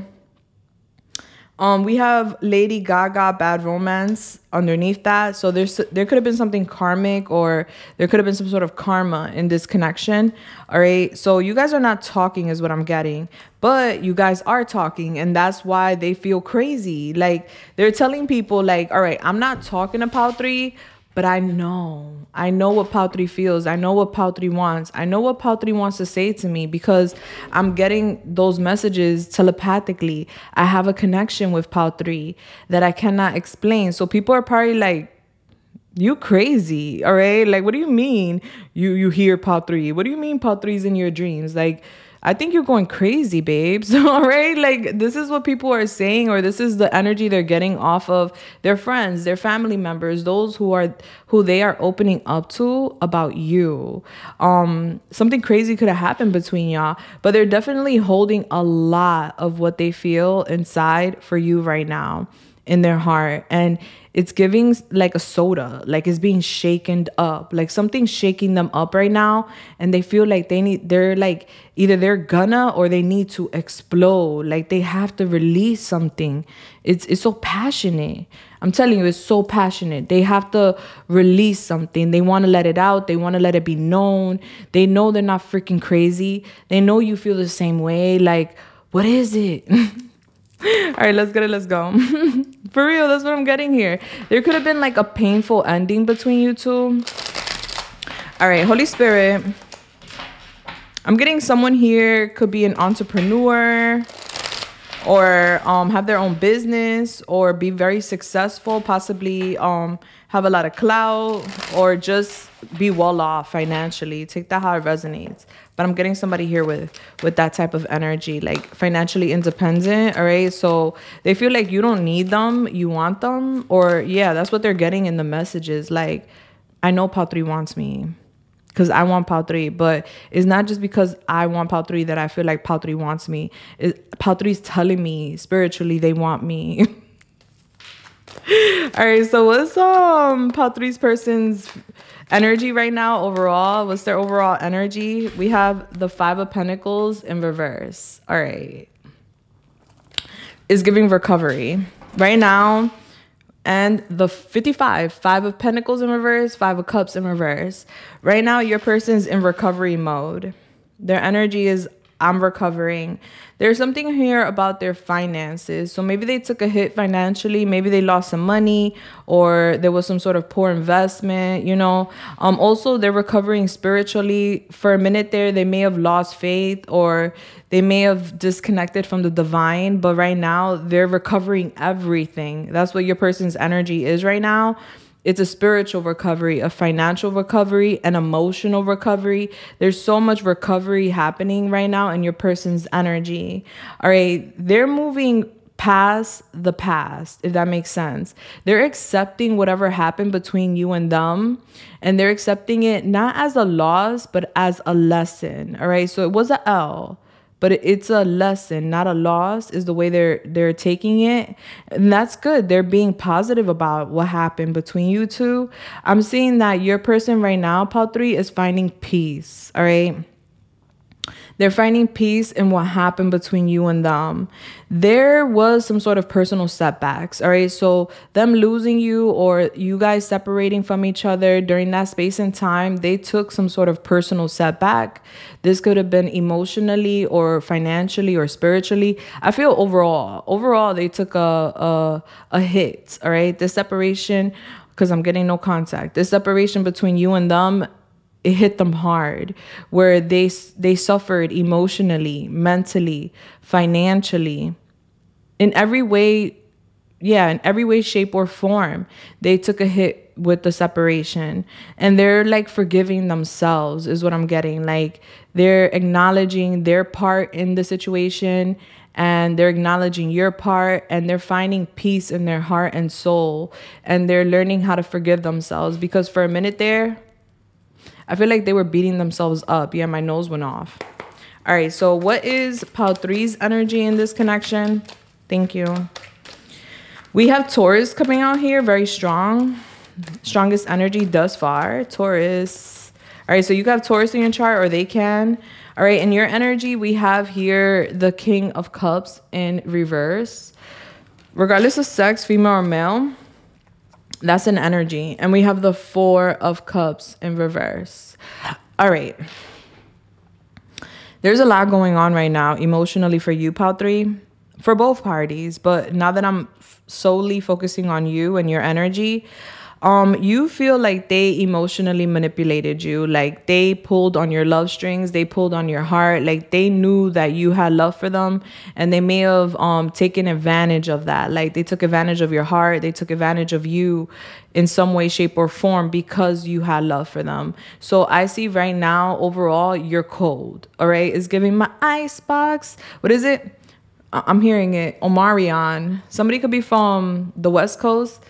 um, we have Lady Gaga, Bad Romance underneath that. So there's there could have been something karmic, or there could have been some sort of karma in this connection. All right, so you guys are not talking is what I'm getting, but you guys are talking, and that's why they feel crazy. Like they're telling people like, all right, I'm not talking about three, but I know, I know what Pautri feels. I know what Pautri wants. I know what Pautri wants to say to me because I'm getting those messages telepathically. I have a connection with Pautri that I cannot explain. So people are probably like, you crazy, all right? Like, what do you mean you, you hear Pautri? What do you mean Pautri's in your dreams? Like, I think you're going crazy, babes. All right. Like this is what people are saying, or this is the energy they're getting off of their friends, their family members, those who are who they are opening up to about you. Um, something crazy could have happened between y'all, but they're definitely holding a lot of what they feel inside for you right now in their heart. And it's giving like a soda, like it's being shaken up, like something's shaking them up right now. And they feel like they need, they're like, either they're gonna, or they need to explode. Like they have to release something. It's, it's so passionate. I'm telling you, it's so passionate. They have to release something. They want to let it out. They want to let it be known. They know they're not freaking crazy. They know you feel the same way. Like, what is it? All right, let's get it. Let's go. For real, that's what I'm getting here. There could have been like a painful ending between you two. All right, Holy Spirit. I'm getting someone here could be an entrepreneur or um, have their own business or be very successful, possibly um, have a lot of clout or just be well off financially. Take that how it resonates. But I'm getting somebody here with, with that type of energy, like financially independent, all right? So they feel like you don't need them, you want them, or yeah, that's what they're getting in the messages. Like, I know Pautri wants me because I want Pautri, but it's not just because I want Pautri that I feel like Pautri wants me. It, Pautri's telling me spiritually they want me. All right, so what's um Pautri's person's energy right now overall? What's their overall energy? We have the Five of Pentacles in reverse. All right. It's giving recovery right now. And the fifty-five, Five of Pentacles in reverse, Five of Cups in reverse. Right now, your person's in recovery mode. Their energy is I'm recovering. There's something here about their finances. So maybe they took a hit financially. Maybe they lost some money, or there was some sort of poor investment, you know. Um, also, they're recovering spiritually. For a minute there, they may have lost faith, or they may have disconnected from the divine. But right now, they're recovering everything. That's what your person's energy is right now. It's a spiritual recovery, a financial recovery, an emotional recovery. There's so much recovery happening right now in your person's energy. All right. They're moving past the past, if that makes sense. They're accepting whatever happened between you and them, and they're accepting it not as a loss, but as a lesson. All right. So it was a L, but it's a lesson, not a loss, is the way they're they're taking it. And that's good. They're being positive about what happened between you two. I'm seeing that your person right now, Pile three, is finding peace, all right? They're finding peace in what happened between you and them. There was some sort of personal setbacks, all right? So them losing you, or you guys separating from each other during that space and time, they took some sort of personal setback. This could have been emotionally or financially or spiritually. I feel overall, overall, they took a, a, a hit, all right? The separation, because I'm getting no contact, the separation between you and them, it hit them hard, where they they suffered emotionally, mentally, financially, in every way. Yeah, in every way, shape, or form, they took a hit with the separation. And they're like forgiving themselves is what I'm getting. Like they're acknowledging their part in the situation, and they're acknowledging your part, and they're finding peace in their heart and soul. And they're learning how to forgive themselves, because for a minute there, I feel like they were beating themselves up. Yeah, my nose went off. All right, so what is Pile three's energy in this connection? Thank you. We have Taurus coming out here, very strong. Strongest energy thus far, Taurus. All right, so you have Taurus in your chart, or they can. All right, in your energy, we have here the King of Cups in reverse. Regardless of sex, female or male, that's an energy. And we have the Four of Cups in reverse. All right. There's a lot going on right now emotionally for you, Pile three, for both parties. But now that I'm solely focusing on you and your energy, um, you feel like they emotionally manipulated you. Like they pulled on your love strings. They pulled on your heart. Like they knew that you had love for them, and they may have um, taken advantage of that. Like they took advantage of your heart. They took advantage of you in some way, shape, or form because you had love for them. So I see right now, overall, you're cold. All right. It's giving my icebox. What is it? I I'm hearing it. Omarion. Somebody could be from the West Coast.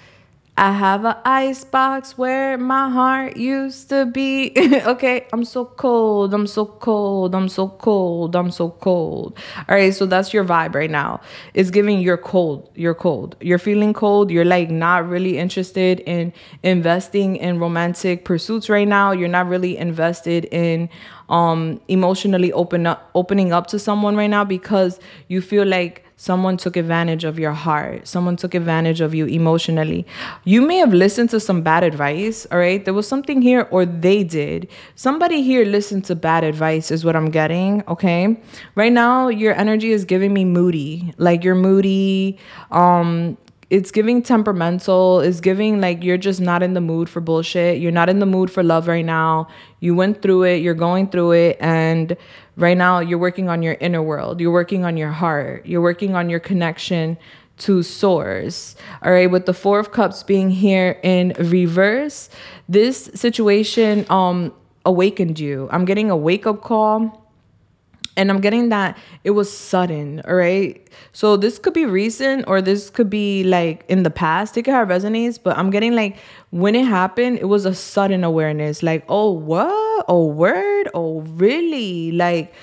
I have an icebox where my heart used to be. Okay, I'm so cold, I'm so cold, I'm so cold, I'm so cold. All right, so that's your vibe right now. It's giving you're cold, you're cold. You're feeling cold, you're like not really interested in investing in romantic pursuits right now. You're not really invested in um, emotionally open up, opening up to someone right now, because you feel like someone took advantage of your heart. Someone took advantage of you emotionally. You may have listened to some bad advice, all right? There was something here, or they did. Somebody here listened to bad advice is what I'm getting, okay? Right now, your energy is giving me moody. Like, you're moody. Um, it's giving temperamental. It's giving, like, you're just not in the mood for bullshit. You're not in the mood for love right now. You went through it. You're going through it, and right now, you're working on your inner world. You're working on your heart. You're working on your connection to source. All right, with the Four of Cups being here in reverse, this situation um, awakened you. I'm getting a wake-up call. And I'm getting that it was sudden, all right? So this could be recent, or this could be like in the past. Take it how it resonates, but I'm getting like when it happened, it was a sudden awareness. Like, oh, what? Oh, word? Oh, really? Like,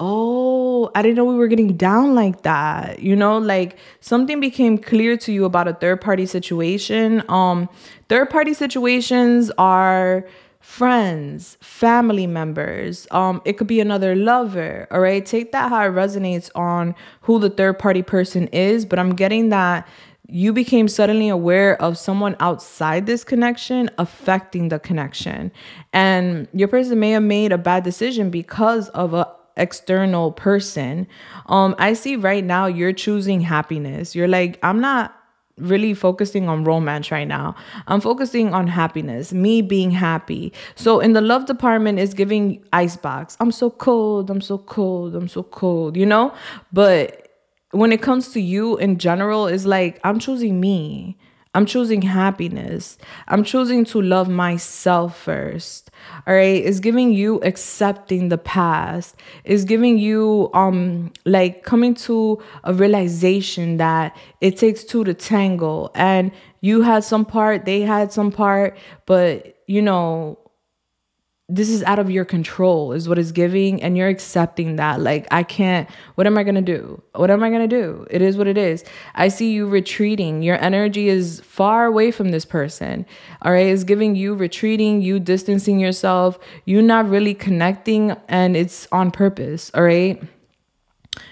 oh, I didn't know we were getting down like that. You know, like something became clear to you about a third-party situation. Um, third-party situations are friends, family members, um, it could be another lover, all right? Take that how it resonates on who the third party person is, but I'm getting that you became suddenly aware of someone outside this connection affecting the connection. And your person may have made a bad decision because of a external person, um, I see right now you're choosing happiness. You're like, I'm not really focusing on romance right now. I'm focusing on happiness, me being happy. So in the love department is giving icebox. I'm so cold. I'm so cold. I'm so cold, you know? But when it comes to you in general, it's like, I'm choosing me. I'm choosing happiness. I'm choosing to love myself first. All right. It's giving you accepting the past. It's giving you um like coming to a realization that it takes two to tango. And you had some part, they had some part, but you know, this is out of your control is what it's giving. And you're accepting that. Like, I can't, what am I going to do? What am I going to do? It is what it is. I see you retreating. Your energy is far away from this person. All right. It's giving you retreating, you distancing yourself, you not really connecting, and it's on purpose. All right.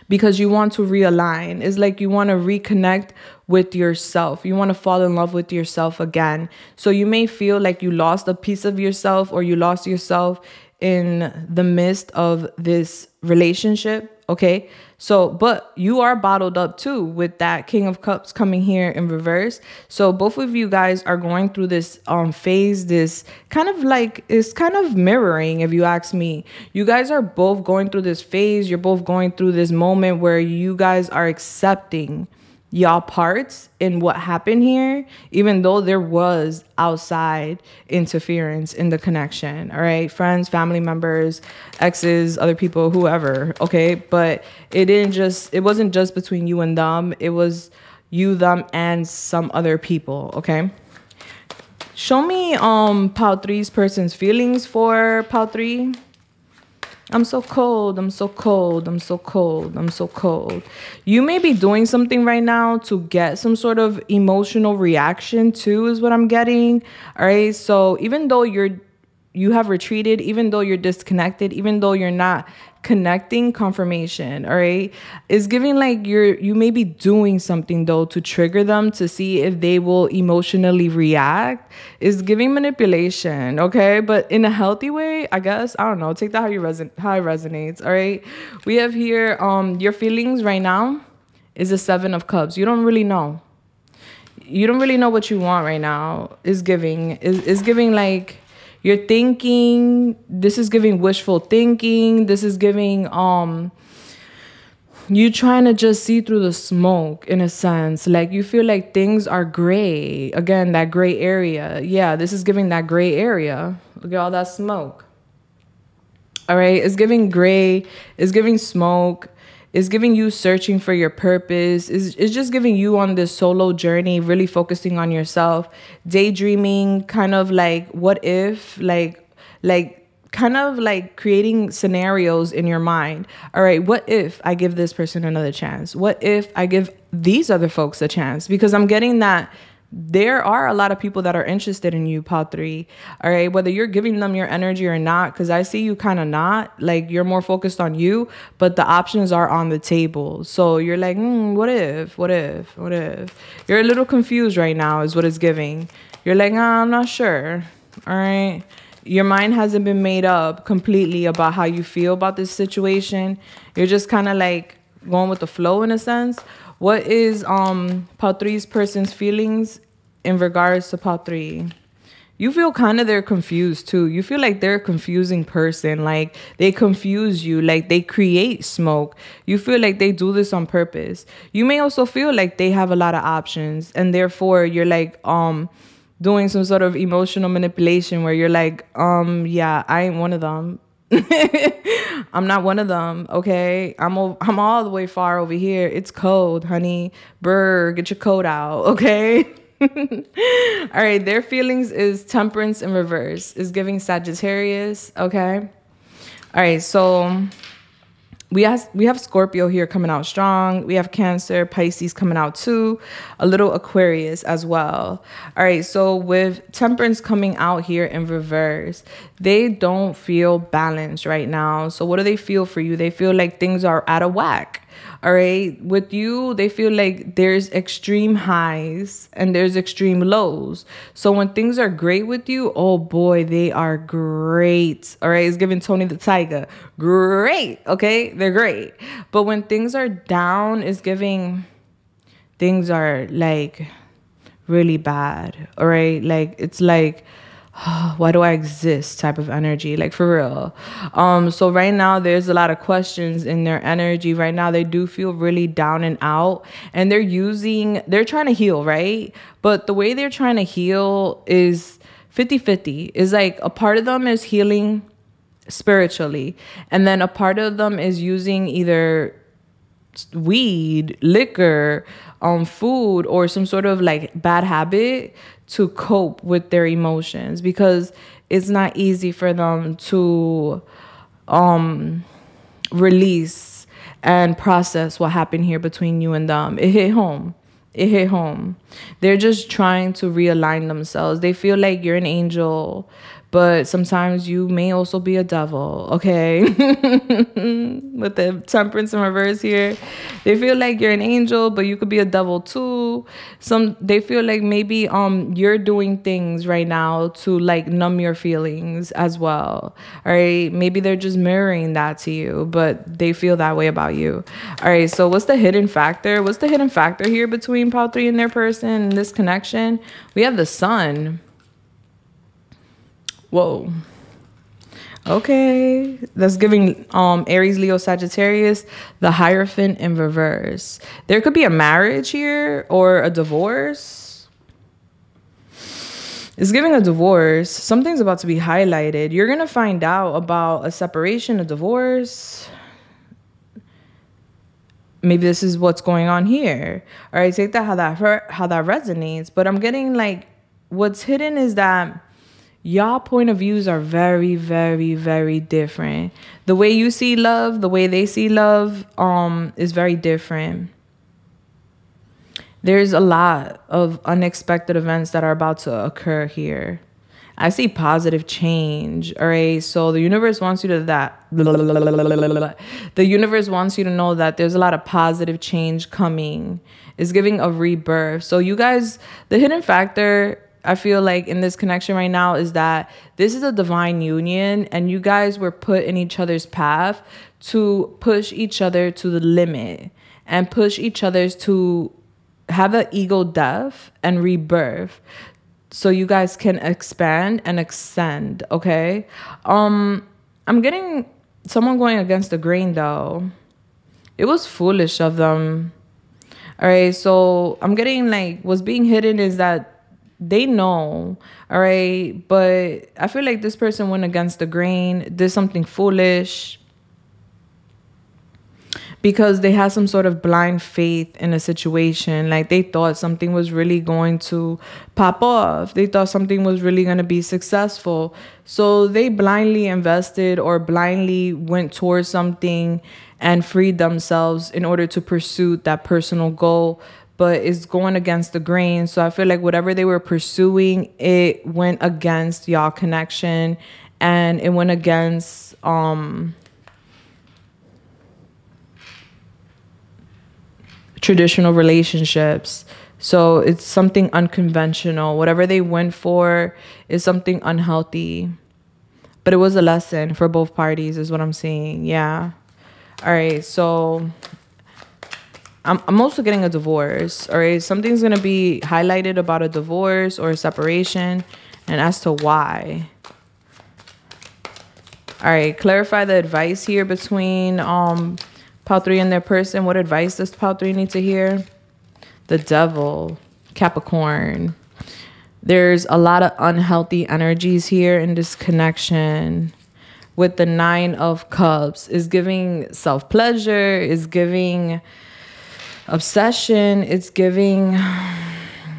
Because you want to realign. It's like you want to reconnect with yourself. You want to fall in love with yourself again. So you may feel like you lost a piece of yourself, or you lost yourself in the midst of this relationship. Okay, so but you are bottled up too with that King of Cups coming here in reverse. So both of you guys are going through this um phase, this kind of like, it's kind of mirroring, if you ask me. You guys are both going through this phase. You're both going through this moment where you guys are accepting y'all parts in what happened here, even though there was outside interference in the connection. All right, friends, family members, exes, other people, whoever. Okay, but it didn't just, it wasn't just between you and them. It was you, them, and some other people. Okay, show me um pile three's person's feelings for pile three. I'm so cold, I'm so cold, I'm so cold, I'm so cold. You may be doing something right now to get some sort of emotional reaction too, is what I'm getting. All right, so even though you're, you have retreated, even though you're disconnected, even though you're not connecting, confirmation, all right? It's giving like you're, you may be doing something though to trigger them to see if they will emotionally react. It's giving manipulation, okay? But in a healthy way, I guess. I don't know. Take that how you reson- how it resonates, all right? We have here, um, your feelings right now is the Seven of Cups. You don't really know. You don't really know what you want right now. It's giving, it's, it's giving like, you're thinking, this is giving wishful thinking. This is giving, um, you trying to just see through the smoke in a sense. Like you feel like things are gray. Again, that gray area. Yeah, this is giving that gray area. Look at all that smoke. All right, it's giving gray. It's giving smoke. It's giving you searching for your purpose. It's, it's just giving you on this solo journey, really focusing on yourself, daydreaming, kind of like what if, like, like kind of like creating scenarios in your mind. All right, what if I give this person another chance? What if I give these other folks a chance? Because I'm getting that there are a lot of people that are interested in you, pile three. All right, whether you're giving them your energy or not, because I see you kind of not, like you're more focused on you, but the options are on the table. So you're like, mm, what if, what if, what if? You're a little confused right now is what it's giving. You're like, nah, I'm not sure, all right? Your mind hasn't been made up completely about how you feel about this situation. You're just kind of like going with the flow in a sense. What is um pile three's person's feelings in regards to pile three? You feel kind of they're confused too. You feel like they're a confusing person. Like they confuse you. Like they create smoke. You feel like they do this on purpose. You may also feel like they have a lot of options, and therefore you're like um doing some sort of emotional manipulation where you're like um yeah, I ain't one of them. I'm not one of them, okay? I'm o I'm all the way far over here. It's cold, honey. Brr, get your coat out, okay? All right, their feelings is temperance in reverse. Is giving Sagittarius, okay? All right, so we have, we have Scorpio here coming out strong. We have Cancer, Pisces coming out too. A little Aquarius as well. All right, so with temperance coming out here in reverse, they don't feel balanced right now. So what do they feel for you? They feel like things are out of whack. All right. With you, they feel like there's extreme highs and there's extreme lows. So when things are great with you, oh boy, they are great. All right. It's giving Tony the Tiger. Great. Okay. They're great. But when things are down, it's giving things are like really bad. All right. Like it's like, why do I exist type of energy, like for real. Um so right now there's a lot of questions in their energy. Right now they do feel really down and out, and they're using they're trying to heal, right? But the way they're trying to heal is fifty fifty. Is like a part of them is healing spiritually, and then a part of them is using either weed, liquor, um food, or some sort of like bad habit to cope with their emotions, because it's not easy for them to um release and process what happened here between you and them. It hit home. It hit home. They're just trying to realign themselves. They feel like you're an angel, but sometimes you may also be a devil, okay? With the temperance in reverse here, they feel like you're an angel, but you could be a devil too. Some they feel like maybe um you're doing things right now to like numb your feelings as well. All right, maybe they're just mirroring that to you, but they feel that way about you. All right, so what's the hidden factor? What's the hidden factor here between Pile Three and their person in this connection? We have the sun. Whoa. Okay. That's giving um, Aries, Leo, Sagittarius, the Hierophant in reverse. There could be a marriage here or a divorce. It's giving a divorce. Something's about to be highlighted. You're going to find out about a separation, a divorce. Maybe this is what's going on here. All right. Take that how that hurt, how that resonates. But I'm getting like what's hidden is that y'all point of views are very, very, very different. The way you see love, the way they see love um, is very different. There's a lot of unexpected events that are about to occur here. I see positive change, all right? So the universe wants you to that. The universe wants you to know that there's a lot of positive change coming. It's giving a rebirth. So you guys, the hidden factor I feel like in this connection right now is that this is a divine union, and you guys were put in each other's path to push each other to the limit and push each other's to have an ego death and rebirth so you guys can expand and extend, okay? Um, I'm getting someone going against the grain, though. It was foolish of them. All right, so I'm getting like what's being hidden is that they know, all right? But I feel like this person went against the grain, did something foolish, because they had some sort of blind faith in a situation. Like they thought something was really going to pop off. They thought something was really going to be successful. So they blindly invested or blindly went towards something and freed themselves in order to pursue that personal goal, but it's going against the grain. So I feel like whatever they were pursuing, it went against y'all connection, and it went against um, traditional relationships. So it's something unconventional. Whatever they went for is something unhealthy, but it was a lesson for both parties is what I'm seeing. Yeah. All right. So I'm, I'm also getting a divorce, all right? Something's going to be highlighted about a divorce or a separation, and as to why. All right, clarify the advice here between um, Pile three and their person. What advice does Pile three need to hear? The devil, Capricorn. There's a lot of unhealthy energies here in this connection. With the Nine of Cups, is giving self-pleasure, is giving obsession, it's giving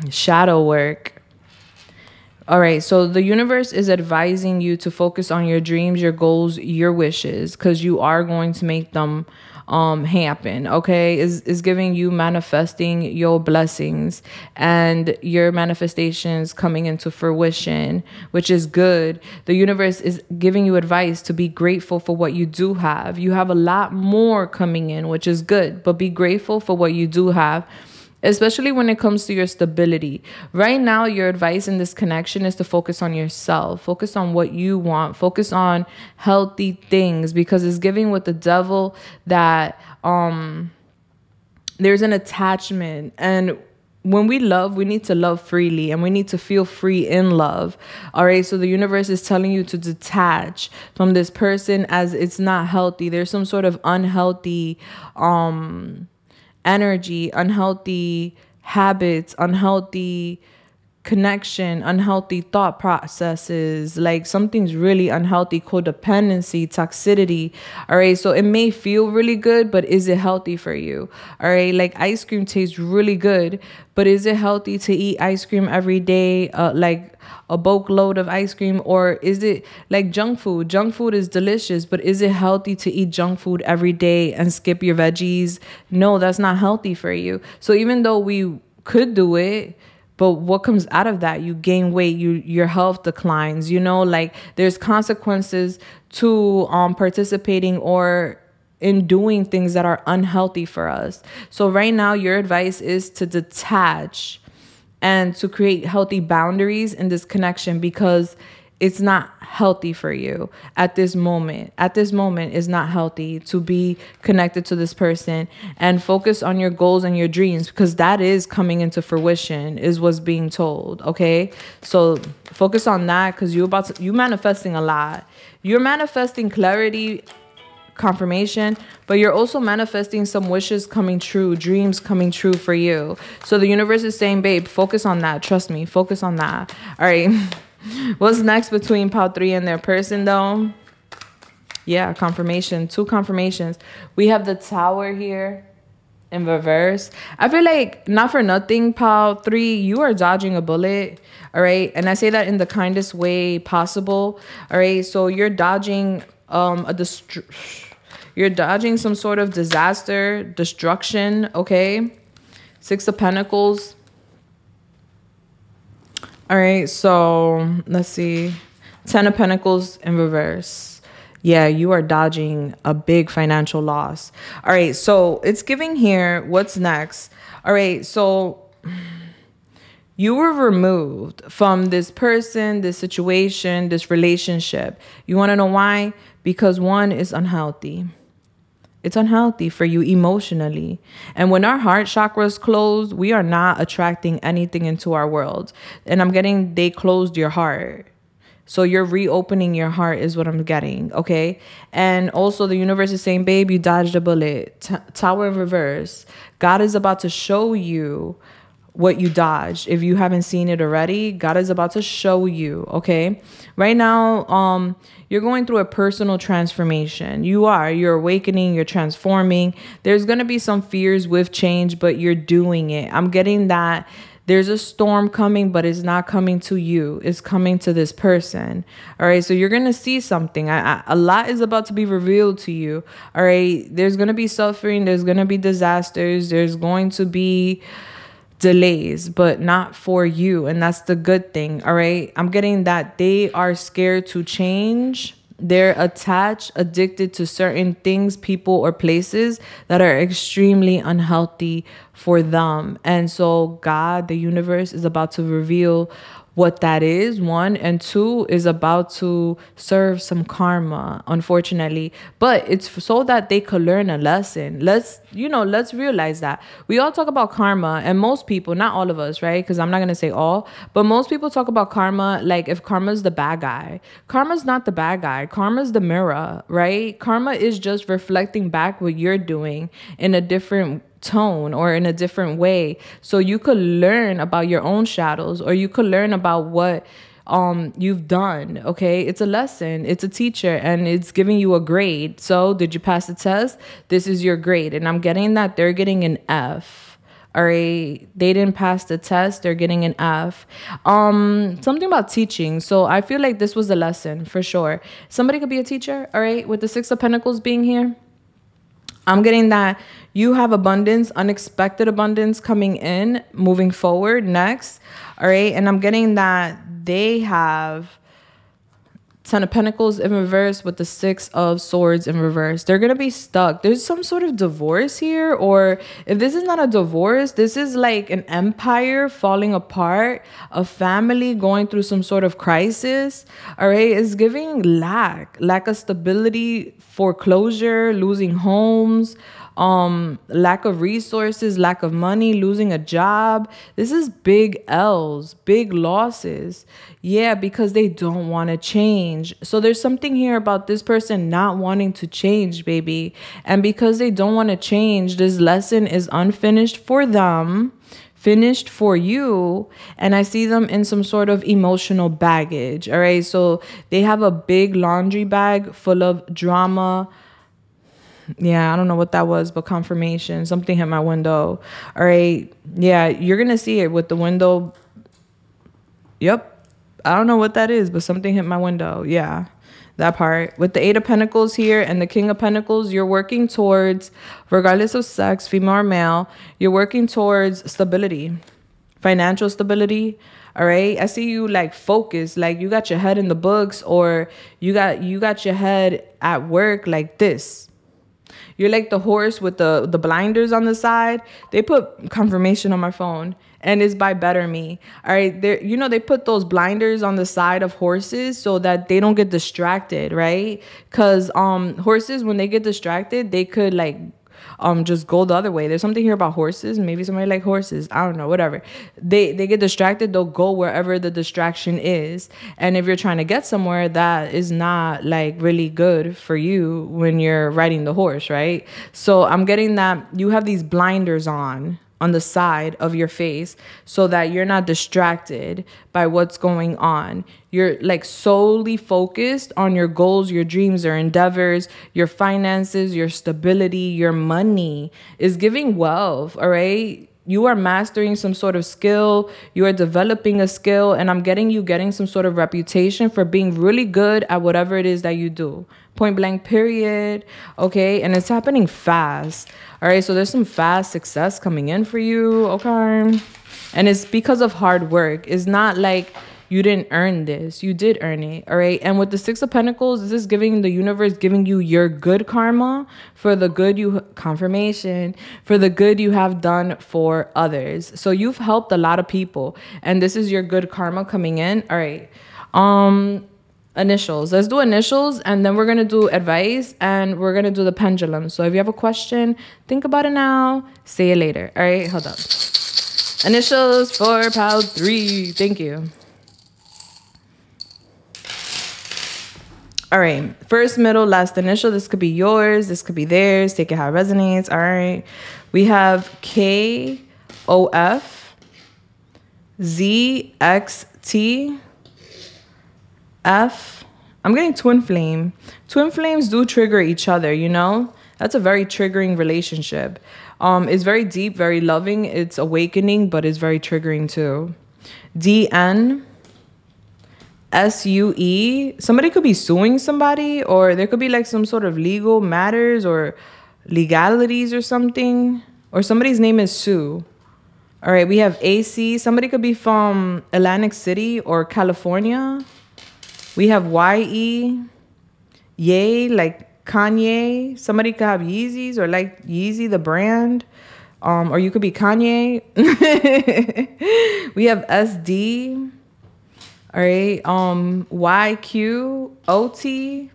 shadow work. All right, so the universe is advising you to focus on your dreams, your goals, your wishes, because you are going to make them um, happen, okay? It's, it's giving you manifesting your blessings and your manifestations coming into fruition, which is good. The universe is giving you advice to be grateful for what you do have. You have a lot more coming in, which is good, but be grateful for what you do have, especially when it comes to your stability. Right now, your advice in this connection is to focus on yourself, focus on what you want, focus on healthy things, because it's giving with the devil that um, there's an attachment. And when we love, we need to love freely, and we need to feel free in love. All right. So the universe is telling you to detach from this person as it's not healthy. There's some sort of unhealthy um, energy, unhealthy habits, unhealthy connection, unhealthy thought processes, like something's really unhealthy, codependency, toxicity. All right. So it may feel really good, but is it healthy for you? All right. Like ice cream tastes really good, but is it healthy to eat ice cream every day? Uh, like a bulkload of ice cream? Or is it like junk food? Junk food is delicious, but is it healthy to eat junk food every day and skip your veggies? No, that's not healthy for you. So even though we could do it, but what comes out of that? You gain weight, you, your health declines, you know, like there's consequences to um, participating or in doing things that are unhealthy for us. So right now, your advice is to detach and to create healthy boundaries in this connection, because it's not healthy for you at this moment. At this moment, it's not healthy to be connected to this person, and focus on your goals and your dreams, because that is coming into fruition is what's being told, okay? So focus on that, because you're about to, you're manifesting a lot. You're manifesting clarity, confirmation, but you're also manifesting some wishes coming true, dreams coming true for you. So the universe is saying, babe, focus on that. Trust me, focus on that. All right. What's next between pile three and their person, though? Yeah, confirmation. Two confirmations. We have the Tower here in reverse. I feel like, not for nothing, pile three, you are dodging a bullet. All right. And I say that in the kindest way possible. All right. So you're dodging um a destru you're dodging some sort of disaster, destruction, okay? Six of Pentacles. All right, so let's see. Ten of Pentacles in reverse. Yeah, you are dodging a big financial loss. All right, so it's giving here. What's next? All right, so you were removed from this person, this situation, this relationship. You want to know why? Because one is unhealthy. It's unhealthy for you emotionally. And when our heart chakra is closed, we are not attracting anything into our world. And I'm getting they closed your heart. So you're reopening your heart is what I'm getting, okay? And also the universe is saying, babe, you dodged a bullet. T- tower in reverse. God is about to show you what you dodged. If you haven't seen it already, God is about to show you, okay? Right now, um, you're going through a personal transformation. You are. You're awakening. You're transforming. There's going to be some fears with change, but you're doing it. I'm getting that there's a storm coming, but it's not coming to you. It's coming to this person, all right? So you're going to see something. I, I, a lot is about to be revealed to you, all right? There's going to be suffering. There's going to be disasters. There's going to be delays, but not for you. And that's the good thing. All right. I'm getting that they are scared to change. They're attached, addicted to certain things, people, or places that are extremely unhealthy for them. And so God, the universe, is about to reveal what that is, one, and two, is about to serve some karma, unfortunately. But it's so that they could learn a lesson. Let's, you know, let's realize that. We all talk about karma, and most people, not all of us, right? Because I'm not going to say all, but most people talk about karma like if karma's the bad guy. Karma's not the bad guy. Karma's the mirror, right? Karma is just reflecting back what you're doing in a different tone or in a different way, so you could learn about your own shadows, or you could learn about what um you've done, okay? It's a lesson, it's a teacher, and it's giving you a grade. So did you pass the test? This is your grade. And I'm getting that they're getting an F. All right, they didn't pass the test, they're getting an F. Um something about teaching. So I feel like this was a lesson for sure. Somebody could be a teacher, all right, with the Six of Pentacles being here. I'm getting that you have abundance, unexpected abundance coming in, moving forward next. All right. And I'm getting that they have Ten of Pentacles in reverse with the Six of Swords in reverse. They're going to be stuck. There's some sort of divorce here, or if this is not a divorce, this is like an empire falling apart, a family going through some sort of crisis. All right. It's giving lack, lack of stability, foreclosure, losing homes, um, lack of resources, lack of money, losing a job. This is big L's, big losses. Yeah, because they don't want to change. So there's something here about this person not wanting to change, baby. And because they don't want to change, this lesson is unfinished for them, finished for you. And I see them in some sort of emotional baggage. All right. So they have a big laundry bag full of drama. Yeah, I don't know what that was, but confirmation. Something hit my window. All right. Yeah, you're going to see it with the window. Yep. I don't know what that is, but something hit my window. Yeah, that part. With the Eight of Pentacles here and the King of Pentacles, you're working towards, regardless of sex, female or male, you're working towards stability, financial stability. All right. I see you like focused, like you got your head in the books, or you got you got your head at work like this. You're like the horse with the, the blinders on the side. They put confirmation on my phone, and it's by Better Me. All right. They're, you know, they put those blinders on the side of horses so that they don't get distracted. Right. Because um, horses, when they get distracted, they could like um, just go the other way. There's something here about horses. Maybe somebody like horses. I don't know. Whatever. They, they get distracted. They'll go wherever the distraction is. And if you're trying to get somewhere, that is not like really good for you when you're riding the horse. Right. So I'm getting that you have these blinders on. on the side of your face so that you're not distracted by what's going on. You're like solely focused on your goals, your dreams, your endeavors, your finances, your stability, your money. Is giving wealth, all right? You are mastering some sort of skill. You are developing a skill, and I'm getting you getting some sort of reputation for being really good at whatever it is that you do. Point blank, period. Okay, and it's happening fast. All right, so there's some fast success coming in for you. Okay, and it's because of hard work. It's not like you didn't earn this. You did earn it, all right? And with the Six of Pentacles, this is giving the universe, giving you your good karma for the good you, confirmation, for the good you have done for others. So you've helped a lot of people, and this is your good karma coming in, all right? Um, initials. Let's do initials, and then we're going to do advice, and we're going to do the pendulum. So if you have a question, think about it now. See you later, all right? Hold up. Initials for pile three. Thank you. All right, first, middle, last initial. This could be yours. This could be theirs. Take it how it resonates. All right. We have K O F Z X T F. I'm getting twin flame. Twin flames do trigger each other, you know? That's a very triggering relationship. Um, it's very deep, very loving. It's awakening, but it's very triggering too. D N. S U E. Somebody could be suing somebody, or there could be like some sort of legal matters or legalities or something, or somebody's name is Sue. All right, we have A C. Somebody could be from Atlantic City or California. We have Y E. Yay, like Kanye. Somebody could have Yeezys or like Yeezy, the brand. Um, or you could be Kanye. We have S D. All right, um, Y Q O T.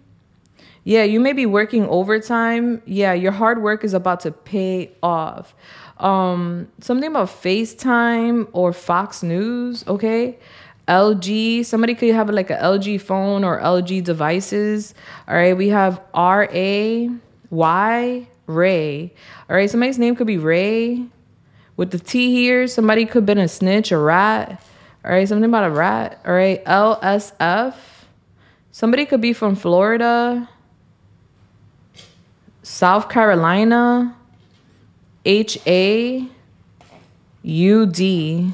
Yeah, you may be working overtime. Yeah, your hard work is about to pay off. Um, something about FaceTime or Fox News, okay? L G, somebody could have like a L G phone or L G devices. All right, we have R A Y, Ray. All right, somebody's name could be Ray. With the T here, somebody could have been a snitch, a rat. All right, something about a rat. All right, L S F. Somebody could be from Florida, South Carolina, H A U D,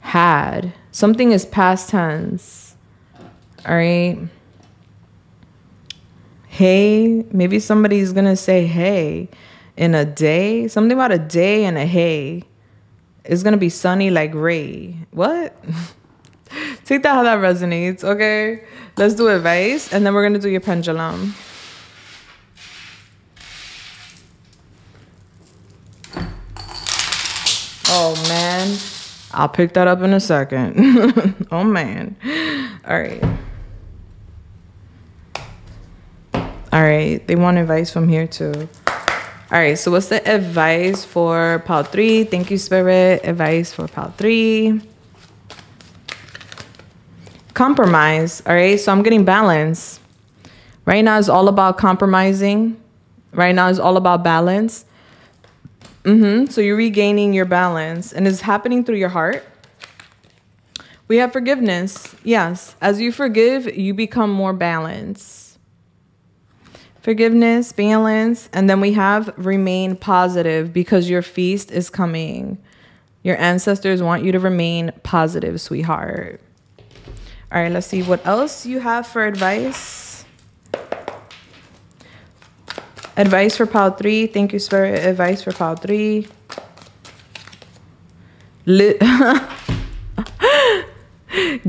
had. Something is past tense. All right. hey, maybe somebody's gonna say hey in a day, something about a day and a hey. It's gonna be sunny like Ray. What? Take that how that resonates, okay? Let's do advice, and then we're gonna do your pendulum. Oh, man. I'll pick that up in a second. Oh, man. All right. All right. They want advice from here, too. All right. So what's the advice for pile three? Thank you, Spirit. Advice for pile three. Compromise. All right. So I'm getting balance. Right now, it's all about compromising. Right now, it's all about balance. Mm-hmm. So you're regaining your balance, and it's happening through your heart. We have forgiveness. Yes. As you forgive, you become more balanced. Forgiveness, balance. And then we have remain positive, because your feast is coming. Your ancestors want you to remain positive, sweetheart. All right. Let's see what else you have for advice. Advice for pile three. Thank you, Spirit. Advice for pile three. Li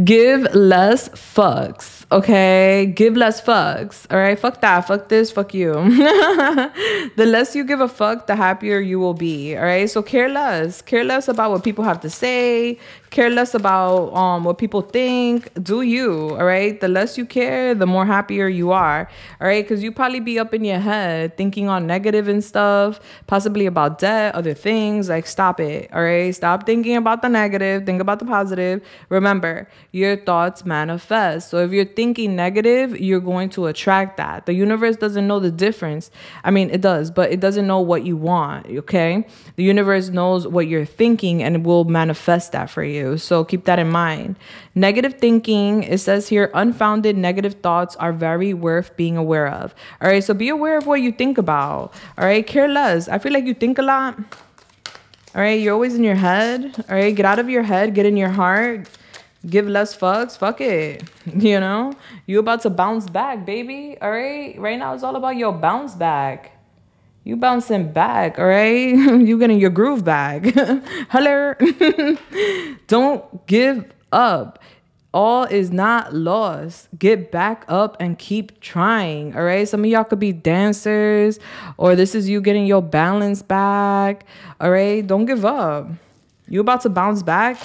Give less fucks, okay? Give less fucks, all right? Fuck that. Fuck this. Fuck you. The less you give a fuck, the happier you will be, all right? So care less. Care less about what people have to say. Care less about um what people think. Do you, all right? The less you care, the more happier you are, all right? Because you probably be up in your head thinking on negative and stuff, possibly about debt, other things. Like, stop it, all right? Stop thinking about the negative. Think about the positive. Remember, your thoughts manifest. So if you're thinking negative, you're going to attract that. The universe doesn't know the difference. I mean, it does, but it doesn't know what you want, okay? The universe knows what you're thinking, and it will manifest that for you. So keep that in mind. Negative thinking, it says here, unfounded negative thoughts are very worth being aware of. All right, so be aware of what you think about. All right, care less. I feel like you think a lot. All right, you're always in your head. All right, get out of your head, get in your heart. Give less fucks. Fuck it. You know, you're about to bounce back, baby. All right, right now it's all about your bounce back. You bouncing back, all right? You getting your groove back. Hello. Don't give up. All is not lost. Get back up and keep trying, all right? Some of y'all could be dancers, or this is you getting your balance back, all right? Don't give up. You're about to bounce back,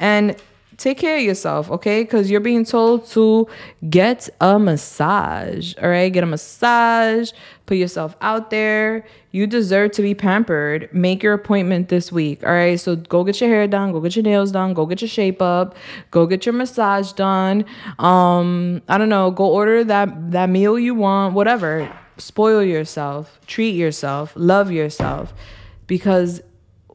and take care of yourself, okay? Because you're being told to get a massage, all right? Get a massage. Put yourself out there. You deserve to be pampered. Make your appointment this week, all right? So go get your hair done. Go get your nails done. Go get your shape up. Go get your massage done. Um, I don't know. Go order that, that meal you want, whatever. Spoil yourself. Treat yourself. Love yourself. Because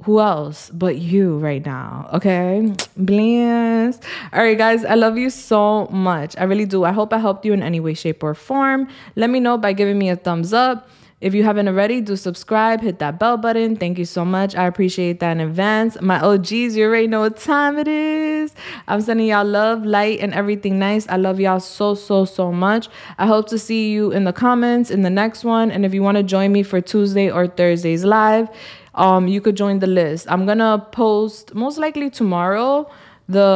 who else but you right now, okay? Bless. All right, guys, I love you so much. I really do. I hope I helped you in any way, shape, or form. Let me know by giving me a thumbs up. If you haven't already, do subscribe. Hit that bell button. Thank you so much. I appreciate that in advance. My O Gs, you already know what time it is. I'm sending y'all love, light, and everything nice. I love y'all so, so, so much. I hope to see you in the comments in the next one. And if you want to join me for Tuesday or Thursday's live, Um, you could join the list. I'm going to post most likely tomorrow the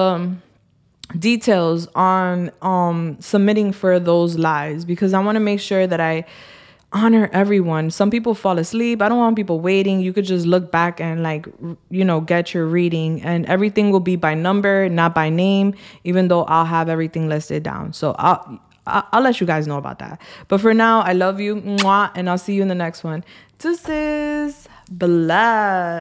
details on um, submitting for those lives, because I want to make sure that I honor everyone. Some people fall asleep. I don't want people waiting. You could just look back and, like, you know, get your reading, and everything will be by number, not by name, even though I'll have everything listed down. So I'll, I'll let you guys know about that. But for now, I love you. Mwah, and I'll see you in the next one. Deuces. Blah.